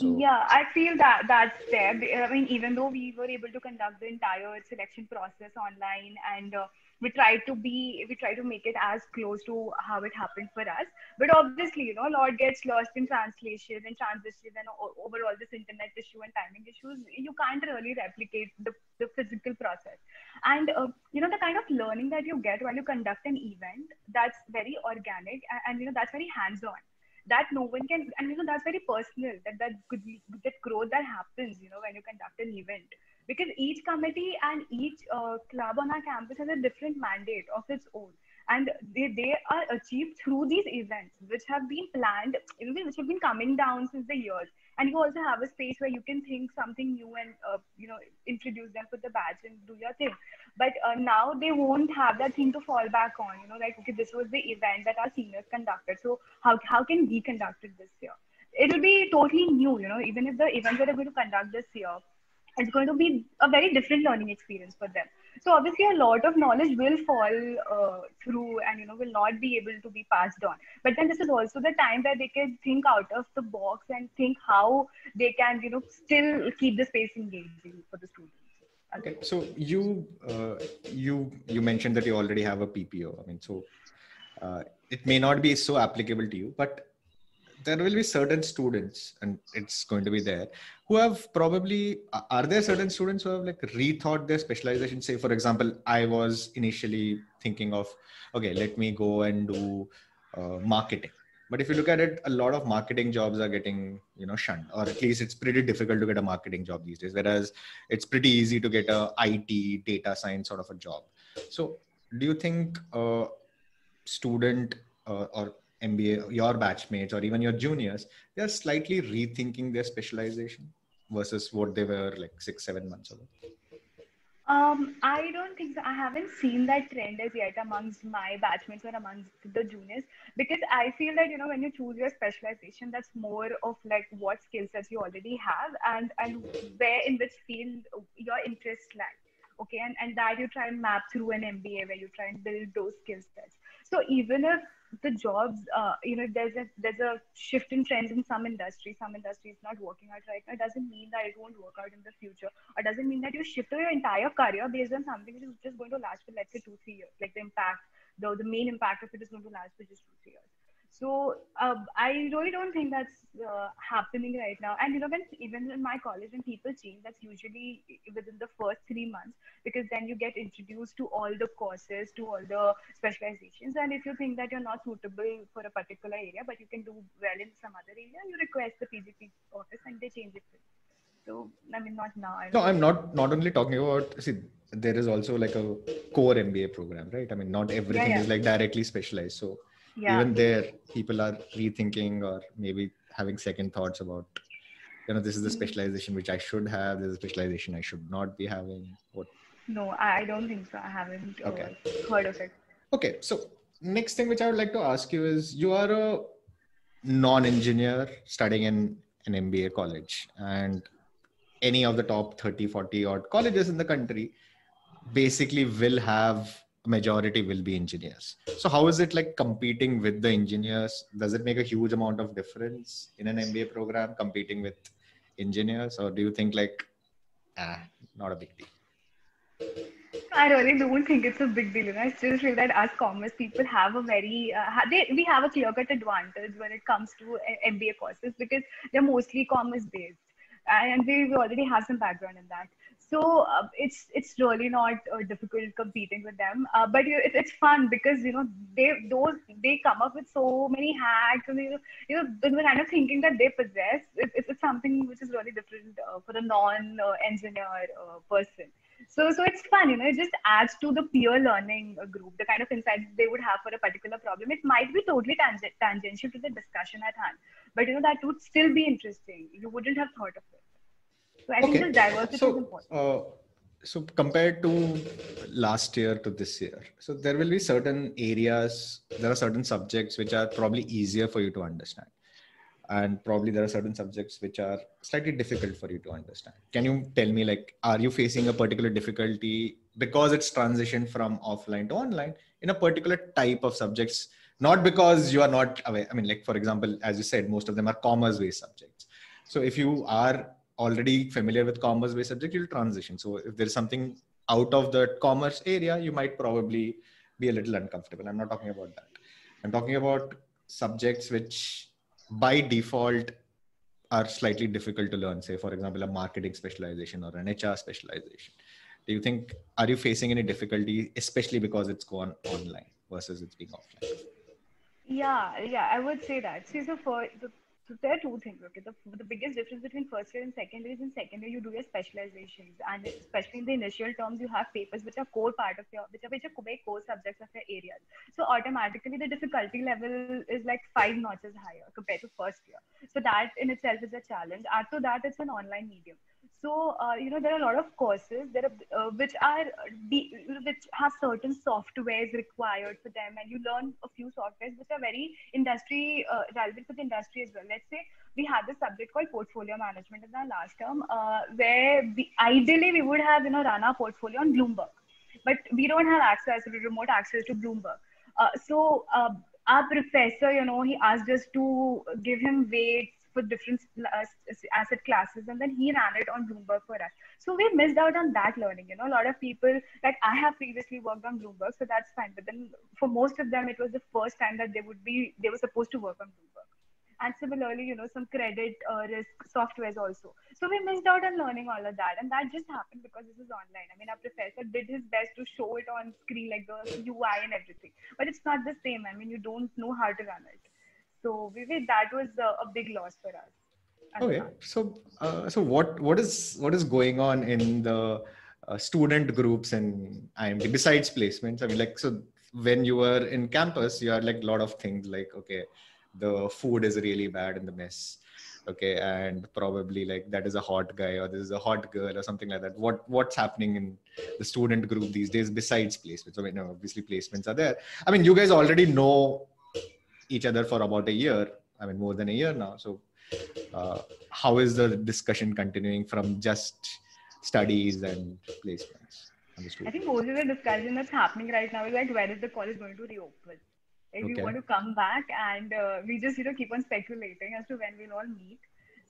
So. Yeah, I feel that that's there. I mean, even though we were able to conduct the entire selection process online, and uh, we tried to be, we tried to make it as close to how it happened for us. But obviously, you know, a lot gets lost in translation and transition and over all this internet issue and timing issues. You can't really replicate the, the physical process. And, uh, you know, the kind of learning that you get when you conduct an event, that's very organic and, and you know, that's very hands-on. That no one can, and you know, that's very personal, that that, that growth that happens, you know, when you conduct an event. Because each committee and each uh, club on our campus has a different mandate of its own. And they, they are achieved through these events, which have been planned, which have been coming down since the years. And you also have a space where you can think something new and, uh, you know, introduce them for the batch and do your thing. But uh, now they won't have that thing to fall back on, you know, like, okay, this was the event that our seniors conducted. So how, how can we conduct it this year? It'll be totally new, you know, even if the events that are going to conduct this year, it's going to be a very different learning experience for them. So obviously a lot of knowledge will fall uh, through and, you know, will not be able to be passed on. But then this is also the time where they can think out of the box and think how they can, you know, still keep the space engaging for the students. Okay. So you, uh, you, you mentioned that you already have a P P O. I mean, so uh, it may not be so applicable to you, but there will be certain students, and it's going to be there, who have probably, are there certain students who have like rethought their specialization? Say, for example, I was initially thinking of, okay, let me go and do uh, marketing. But if you look at it, a lot of marketing jobs are getting, you know, shunned, or at least it's pretty difficult to get a marketing job these days. Whereas it's pretty easy to get a I T, data science sort of a job. So do you think a student uh, or M B A, your batchmates or even your juniors, they're slightly rethinking their specialization versus what they were like six, seven months ago? Um, I don't think so. I haven't seen that trend as yet amongst my batchmates or amongst the juniors, because I feel that, you know, when you choose your specialization, that's more of like what skill sets you already have and, and where in which field your interests lie. Okay. And, and that you try and map through an M B A where you try and build those skill sets. So even if the jobs, uh, you know, there's a there's a shift in trends in some industries. Some industries not working out right now. It doesn't mean that it won't work out in the future. Or doesn't mean that you shift your entire career based on something which is just going to last for, let's say, two, three years. Like the impact, the, the main impact of it is going to last for just two, three years. So uh, I really don't think that's uh, happening right now. And, you know, when even in my college, when people change, that's usually within the first three months, because then you get introduced to all the courses, to all the specializations. And if you think that you're not suitable for a particular area, but you can do well in some other area, you request the P G P office and they change it. So, I mean, not now. No, I'm not, not only talking about, see, there is also like a core M B A program, right? I mean, not everything yeah, yeah. is like directly specialized. So. Yeah. Even there, people are rethinking or maybe having second thoughts about, you know, this is the specialization which I should have. This is a specialization I should not be having. What? No, I don't think so. I haven't uh, okay. heard of it. Okay. So next thing which I would like to ask you is, you are a non-engineer studying in an M B A college, and any of the top thirty, forty odd colleges in the country basically will have majority will be engineers. So how is it like competing with the engineers? Does it make a huge amount of difference in an M B A program competing with engineers? Or do you think like, ah, not a big deal? I really don't think it's a big deal. And I still feel that as commerce people have a very, uh, they, we have a clear-cut advantage when it comes to M B A courses because they're mostly commerce-based. And we already have some background in that. So uh, it's it's really not uh, difficult competing with them, uh, but you, it, it's fun because you know they those they come up with so many hacks and you know you know the kind of thinking that they possess. It, it, it's something which is really different uh, for a non-engineer uh, person. So so it's fun, you know. It just adds to the peer learning group, the kind of insights they would have for a particular problem. It might be totally tang- tangential to the discussion at hand, but you know that would still be interesting. You wouldn't have thought of it. So I think okay. diversity so, is important. Uh, so compared to last year to this year, so there will be certain areas, there are certain subjects which are probably easier for you to understand. And probably there are certain subjects which are slightly difficult for you to understand. Can you tell me, like, are you facing a particular difficulty because it's transitioned from offline to online in a particular type of subjects? Not because you are not aware. I mean, like, for example, as you said, most of them are commerce-based subjects. So if you are already familiar with commerce-based subject, you'll transition. So if there's something out of the commerce area, you might probably be a little uncomfortable. I'm not talking about that. I'm talking about subjects which by default are slightly difficult to learn. Say, for example, a marketing specialization or an H R specialization. Do you think, are you facing any difficulty, especially because it's gone online versus it's being offline? Yeah, yeah, I would say that. See, so for the So there are two things, okay? The, the biggest difference between first year and second year is in second year you do your specializations, and especially in the initial terms you have papers which are core part of your, which are, which are core subjects of your areas. So automatically the difficulty level is like five notches higher compared to first year. So that in itself is a challenge. After that, it's an online medium. So, uh, you know, there are a lot of courses that are, uh, which are de- which have certain softwares required for them, and you learn a few softwares which are very industry uh, relevant for the industry as well. Let's say we had this subject called portfolio management in our last term, uh, where we, ideally we would have, you know, run our portfolio on Bloomberg, but we don't have access to remote access to Bloomberg. Uh, so uh, our professor, you know, he asked us to give him weights for different asset classes, and then he ran it on Bloomberg for us. So we missed out on that learning. You know, a lot of people, like I have previously worked on Bloomberg, so that's fine. But then for most of them, it was the first time that they would be, they were supposed to work on Bloomberg. And similarly, you know, some credit uh, risk softwares also. So we missed out on learning all of that. And that just happened because this is online. I mean, our professor did his best to show it on screen, like the U I and everything. But it's not the same. I mean, you don't know how to run it. So Vivek, that was a big loss for us. Okay. So, uh, so what what is what is going on in the uh, student groups in I M T besides placements? I mean, like, so when you were in campus, you had like a lot of things like, okay, the food is really bad in the mess, okay, and probably like that is a hot guy or this is a hot girl or something like that. What what's happening in the student group these days besides placements? I mean, obviously placements are there. I mean, you guys already know each other for about a year, I mean, more than a year now. So uh, how is the discussion continuing from just studies and placements? I think most of the discussion that's happening right now is like, where is the college going to reopen? If okay. you want to come back, and uh, we just, you know, keep on speculating as to when we'll all meet.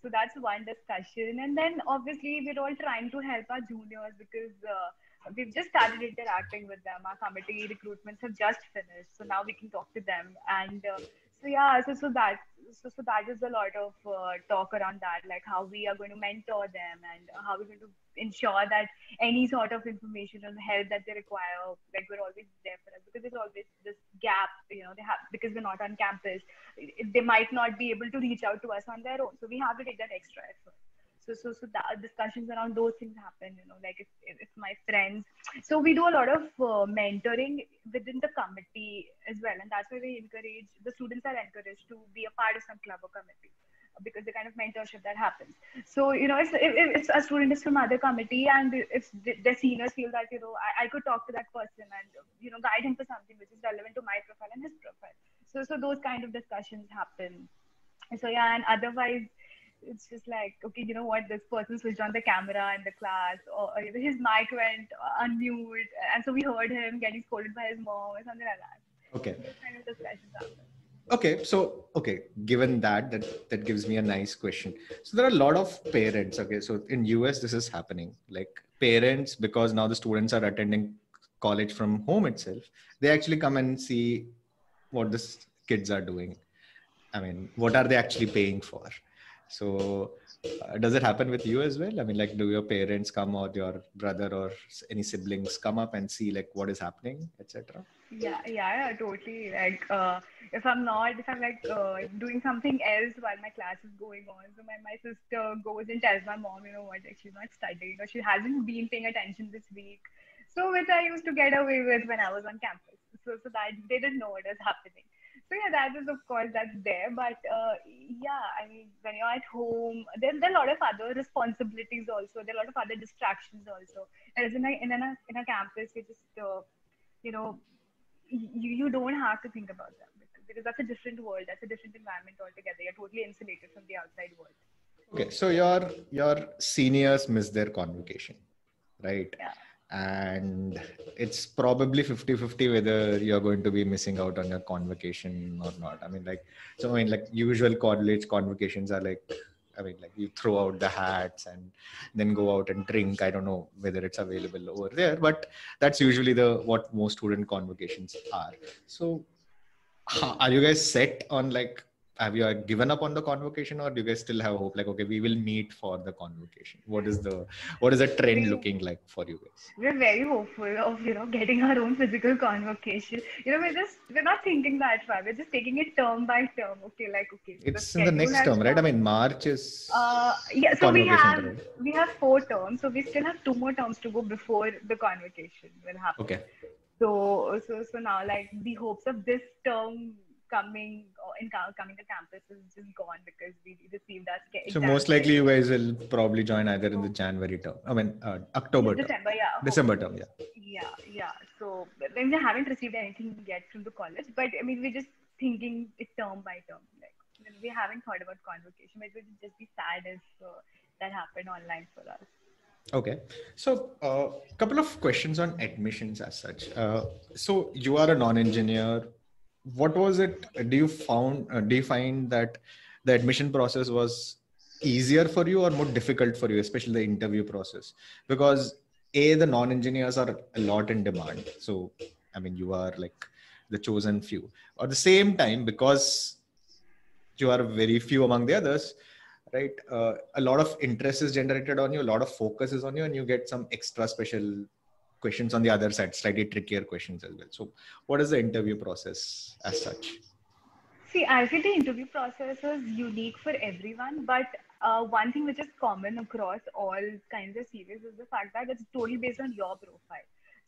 So that's one discussion. And then obviously we're all trying to help our juniors because uh, we've just started interacting with them. Our committee recruitments have just finished, so now we can talk to them. And uh, so yeah, so so that so so that is a lot of uh, talk around that, like how we are going to mentor them and how we're going to ensure that any sort of information and help that they require, like we're always there for them, because there's always this gap, you know, they have, because we're not on campus, they might not be able to reach out to us on their own. So we have to take that extra effort. So, so, so the discussions around those things happen, you know, like if, if my friends, so we do a lot of uh, mentoring within the committee as well. And that's why we encourage, the students are encouraged to be a part of some club or committee, because the kind of mentorship that happens. So, you know, if, if, if a student is from other committee and if their seniors feel that, you know, I, I could talk to that person and, you know, guide him for something which is relevant to my profile and his profile. So, so those kind of discussions happen. So, yeah, and otherwise, it's just like, okay, you know what, this person switched on the camera in the class, or, or his mic went unmute, and so we heard him getting scolded by his mom or something like that. Okay. Those kind of discussions happen. Okay, so okay, given that, that that gives me a nice question. So there are a lot of parents. Okay, so in U S this is happening. Like parents, because now the students are attending college from home itself, they actually come and see what the kids are doing. I mean, what are they actually paying for? So uh, does it happen with you as well? I mean, like, do your parents come, or your brother or any siblings come up and see like what is happening, et cetera? Yeah, yeah, yeah, totally. Like, uh, if I'm not, if I'm like uh, doing something else while my class is going on, so my, my sister goes and tells my mom, you know what, like she's not studying or she hasn't been paying attention this week. So, which I used to get away with when I was on campus. So, so that they didn't know what was happening. So yeah, that is, of course, that's there. But uh, yeah, I mean, when you're at home, there, there are a lot of other responsibilities also. There are a lot of other distractions also. Whereas in a, in a, in a campus, you just, uh, you know, you, you don't have to think about them. Because that's a different world. That's a different environment altogether. You're totally insulated from the outside world. Okay, so your, your seniors miss their convocation, right? Yeah. And it's probably fifty fifty whether you're going to be missing out on your convocation or not. I mean, like, so I mean, like, usual college convocations are like, I mean, like, you throw out the hats and then go out and drink. I don't know whether it's available over there, but that's usually the what most student convocations are. So are you guys set on, like, have you given up on the convocation, or do you guys still have hope? Like, okay, we will meet for the convocation. What is the, what is the trend looking like for you guys? We're very hopeful of, you know, getting our own physical convocation. You know, we're just, we're not thinking that far. We're just taking it term by term. Okay, like, okay. It's in the next term, right? I mean, March is uh, yeah, so we have, right? We have four terms. So we still have two more terms to go before the convocation will happen. Okay. So, so, so now, like, the hopes of this term coming or in coming to campus is just gone because we received our schedule. So most likely you guys will probably join either in the January term, I mean uh, October term. December, yeah. December term, yeah. Yeah, yeah. So I mean, we haven't received anything yet from the college, but I mean, we're just thinking it term by term. Like, we haven't thought about convocation, but it would just be sad if uh, that happened online for us. Okay. So a uh, couple of questions on admissions as such. Uh, so you are a non-engineer. What was it? Do you found? Uh, do you find that the admission process was easier for you or more difficult for you, especially the interview process? Because A, the non-engineers are a lot in demand. So, I mean, you are like the chosen few. At the same time, because you are very few among the others, right? Uh, a lot of interest is generated on you. A lot of focus is on you, and you get some extra special questions on the other side, slightly trickier questions as well. So what is the interview process as such? See, I feel the interview process is unique for everyone, but uh, one thing which is common across all kinds of series is the fact that it's totally based on your profile.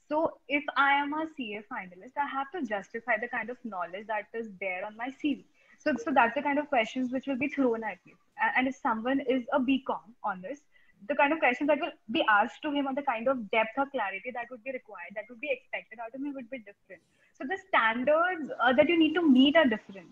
So if I am a C A finalist, I have to justify the kind of knowledge that is there on my C V. So, so that's the kind of questions which will be thrown at me. And if someone is a BCom honors, the kind of questions that will be asked to him or the kind of depth or clarity that would be required, that would be expected out of him would be different. So the standards uh, that you need to meet are different.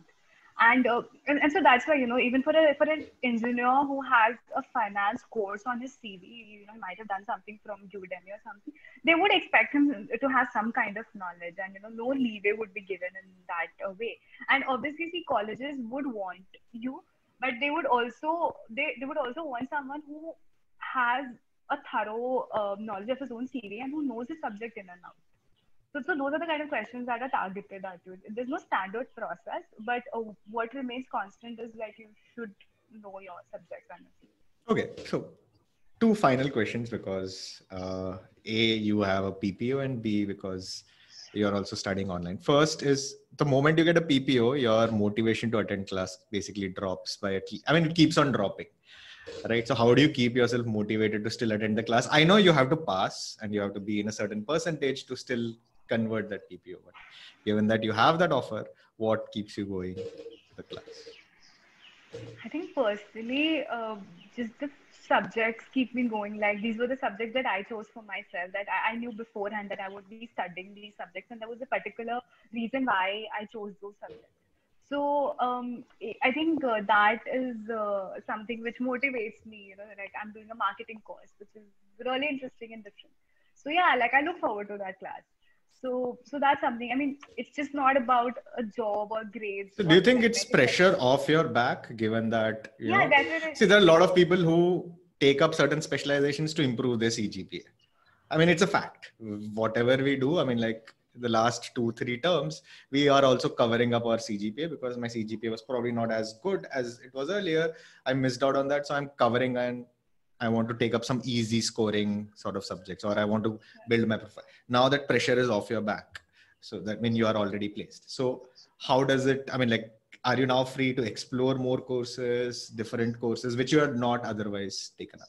And, uh, and and so that's why, you know, even for a for an engineer who has a finance course on his C V, you know, might have done something from Udemy or something, they would expect him to have some kind of knowledge, and, you know, no leeway would be given in that uh, way. And obviously, see, colleges would want you, but they would also, they, they would also want someone who has a thorough uh, knowledge of his own C V and who knows his subject in and out. So, so those are the kind of questions that are targeted at you. There's no standard process, but uh, what remains constant is like you should know your subject. Okay, so two final questions, because uh, A, you have a P P O, and B, because you're also studying online. First is, the moment you get a P P O, your motivation to attend class basically drops by, at least, I mean, it keeps on dropping. Right. So how do you keep yourself motivated to still attend the class? I know you have to pass and you have to be in a certain percentage to still convert that P P O. But given that you have that offer, what keeps you going to the class? I think personally, uh, just the subjects keep me going. Like, these were the subjects that I chose for myself, that I, I knew beforehand that I would be studying these subjects. And there was a particular reason why I chose those subjects. So um, I think uh, that is uh, something which motivates me, you know, like I'm doing a marketing course, which is really interesting and different. So yeah, like I look forward to that class. So, so that's something, I mean, it's just not about a job or grades. So do you think it's pressure off your back, given that, you know, see, there are a lot of people who take up certain specializations to improve their C G P A. I mean, it's a fact, whatever we do, I mean, like, the last two, three terms, we are also covering up our C G P A because my C G P A was probably not as good as it was earlier. I missed out on that. So I'm covering and I want to take up some easy scoring sort of subjects, or I want to build my profile. Now that pressure is off your back. So that means you are already placed. So how does it, I mean, like, are you now free to explore more courses, different courses, which you had not otherwise taken up?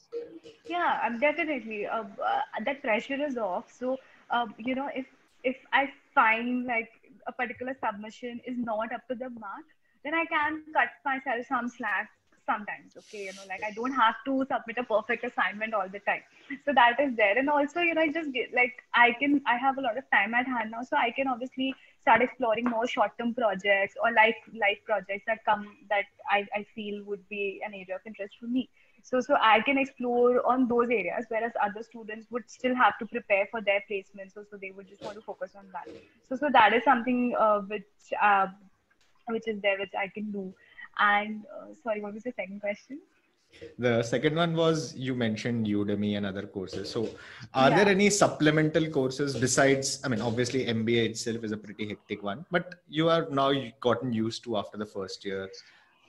Yeah, I'm definitely, uh, uh, that pressure is off. So, uh, you know, if, If I find like a particular submission is not up to the mark, then I can cut myself some slack sometimes. Okay, you know, like I don't have to submit a perfect assignment all the time. So that is there. And also, you know, I just get, like I can, I have a lot of time at hand now, so I can obviously start exploring more short-term projects or life life projects that come that I, I feel would be an area of interest for me. So, so I can explore on those areas, whereas other students would still have to prepare for their placements. So, so they would just want to focus on that. So, so that is something uh, which, uh, which is there, which I can do. And uh, sorry, what was the second question? The second one was, you mentioned Udemy and other courses. So are yeah. there any supplemental courses besides, I mean, obviously M B A itself is a pretty hectic one, but you are now gotten used to after the first year.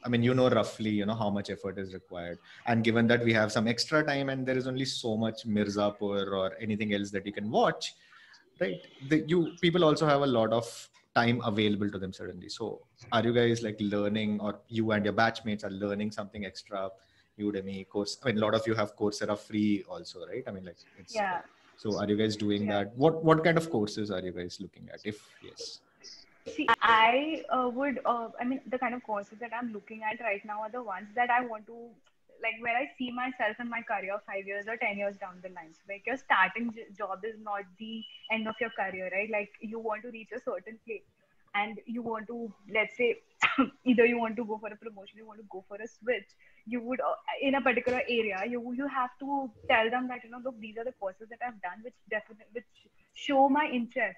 I mean, you know, roughly, you know, how much effort is required. And given that we have some extra time and there is only so much Mirzapur or anything else that you can watch, right? The, you people also have a lot of time available to them suddenly. So are you guys like learning, or you and your batchmates are learning something extra, Udemy course? I mean, a lot of you have Coursera free also, right? I mean, like, it's, yeah. So are you guys doing yeah. that? What, what kind of courses are you guys looking at? If yes. See, I uh, would, uh, I mean, the kind of courses that I'm looking at right now are the ones that I want to, like, where I see myself in my career five years or ten years down the line. Like, your starting job is not the end of your career, right? Like, you want to reach a certain place and you want to, let's say, either you want to go for a promotion, you want to go for a switch, you would, uh, in a particular area, you you have to tell them that, you know, look, these are the courses that I've done, which definitely, which show my interest.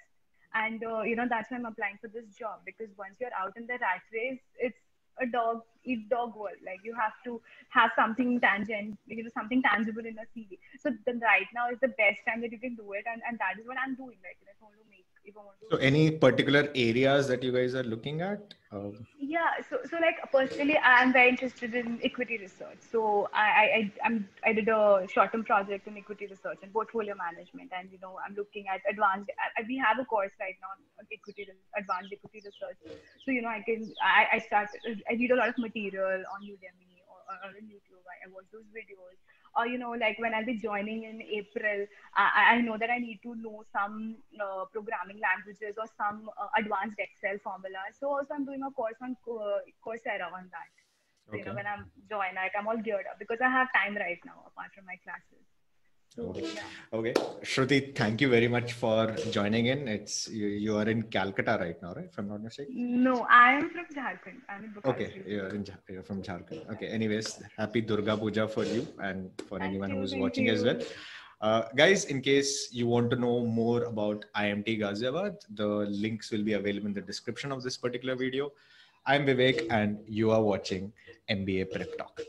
And, uh, you know, that's why I'm applying for this job, because once you're out in the rat race, it's a dog eat dog world. Like, you have to have something tangent, you know, something tangible in a C V. So then right now is the best time that you can do it. And, and that is what I'm doing. Like, you know, if I want to make, if I want to. So any particular areas that you guys are looking at? Um... Yeah. So, so like personally, I'm very interested in equity research. So I, I, I'm, I did a short-term project in equity research and portfolio management. And, you know, I'm looking at advanced, I, we have a course right now on equity, advanced equity research. So, you know, I can, I, I start, I read a lot of material on Udemy or, or on YouTube. I, I watch those videos. Or, you know, like when I'll be joining in April, I, I know that I need to know some uh, programming languages or some uh, advanced Excel formulas. So also I'm doing a course on uh, Coursera on that. So, okay. You know, when I'm joining, like, I'm all geared up because I have time right now apart from my classes. So, okay. Yeah. Okay. Shruti, thank you very much for joining in. It's you, you are in Calcutta right now, right? If I'm not mistaken. No, I am from Jharkhand. I'm in Bukharan. Okay, you're, in, you're from Jharkhand. Okay. Anyways, happy Durga Puja for you and for thank anyone you, who's watching you. as well. Uh, guys, in case you want to know more about I M T Ghaziabad, the links will be available in the description of this particular video. I'm Vivek and you are watching M B A Prep Talk.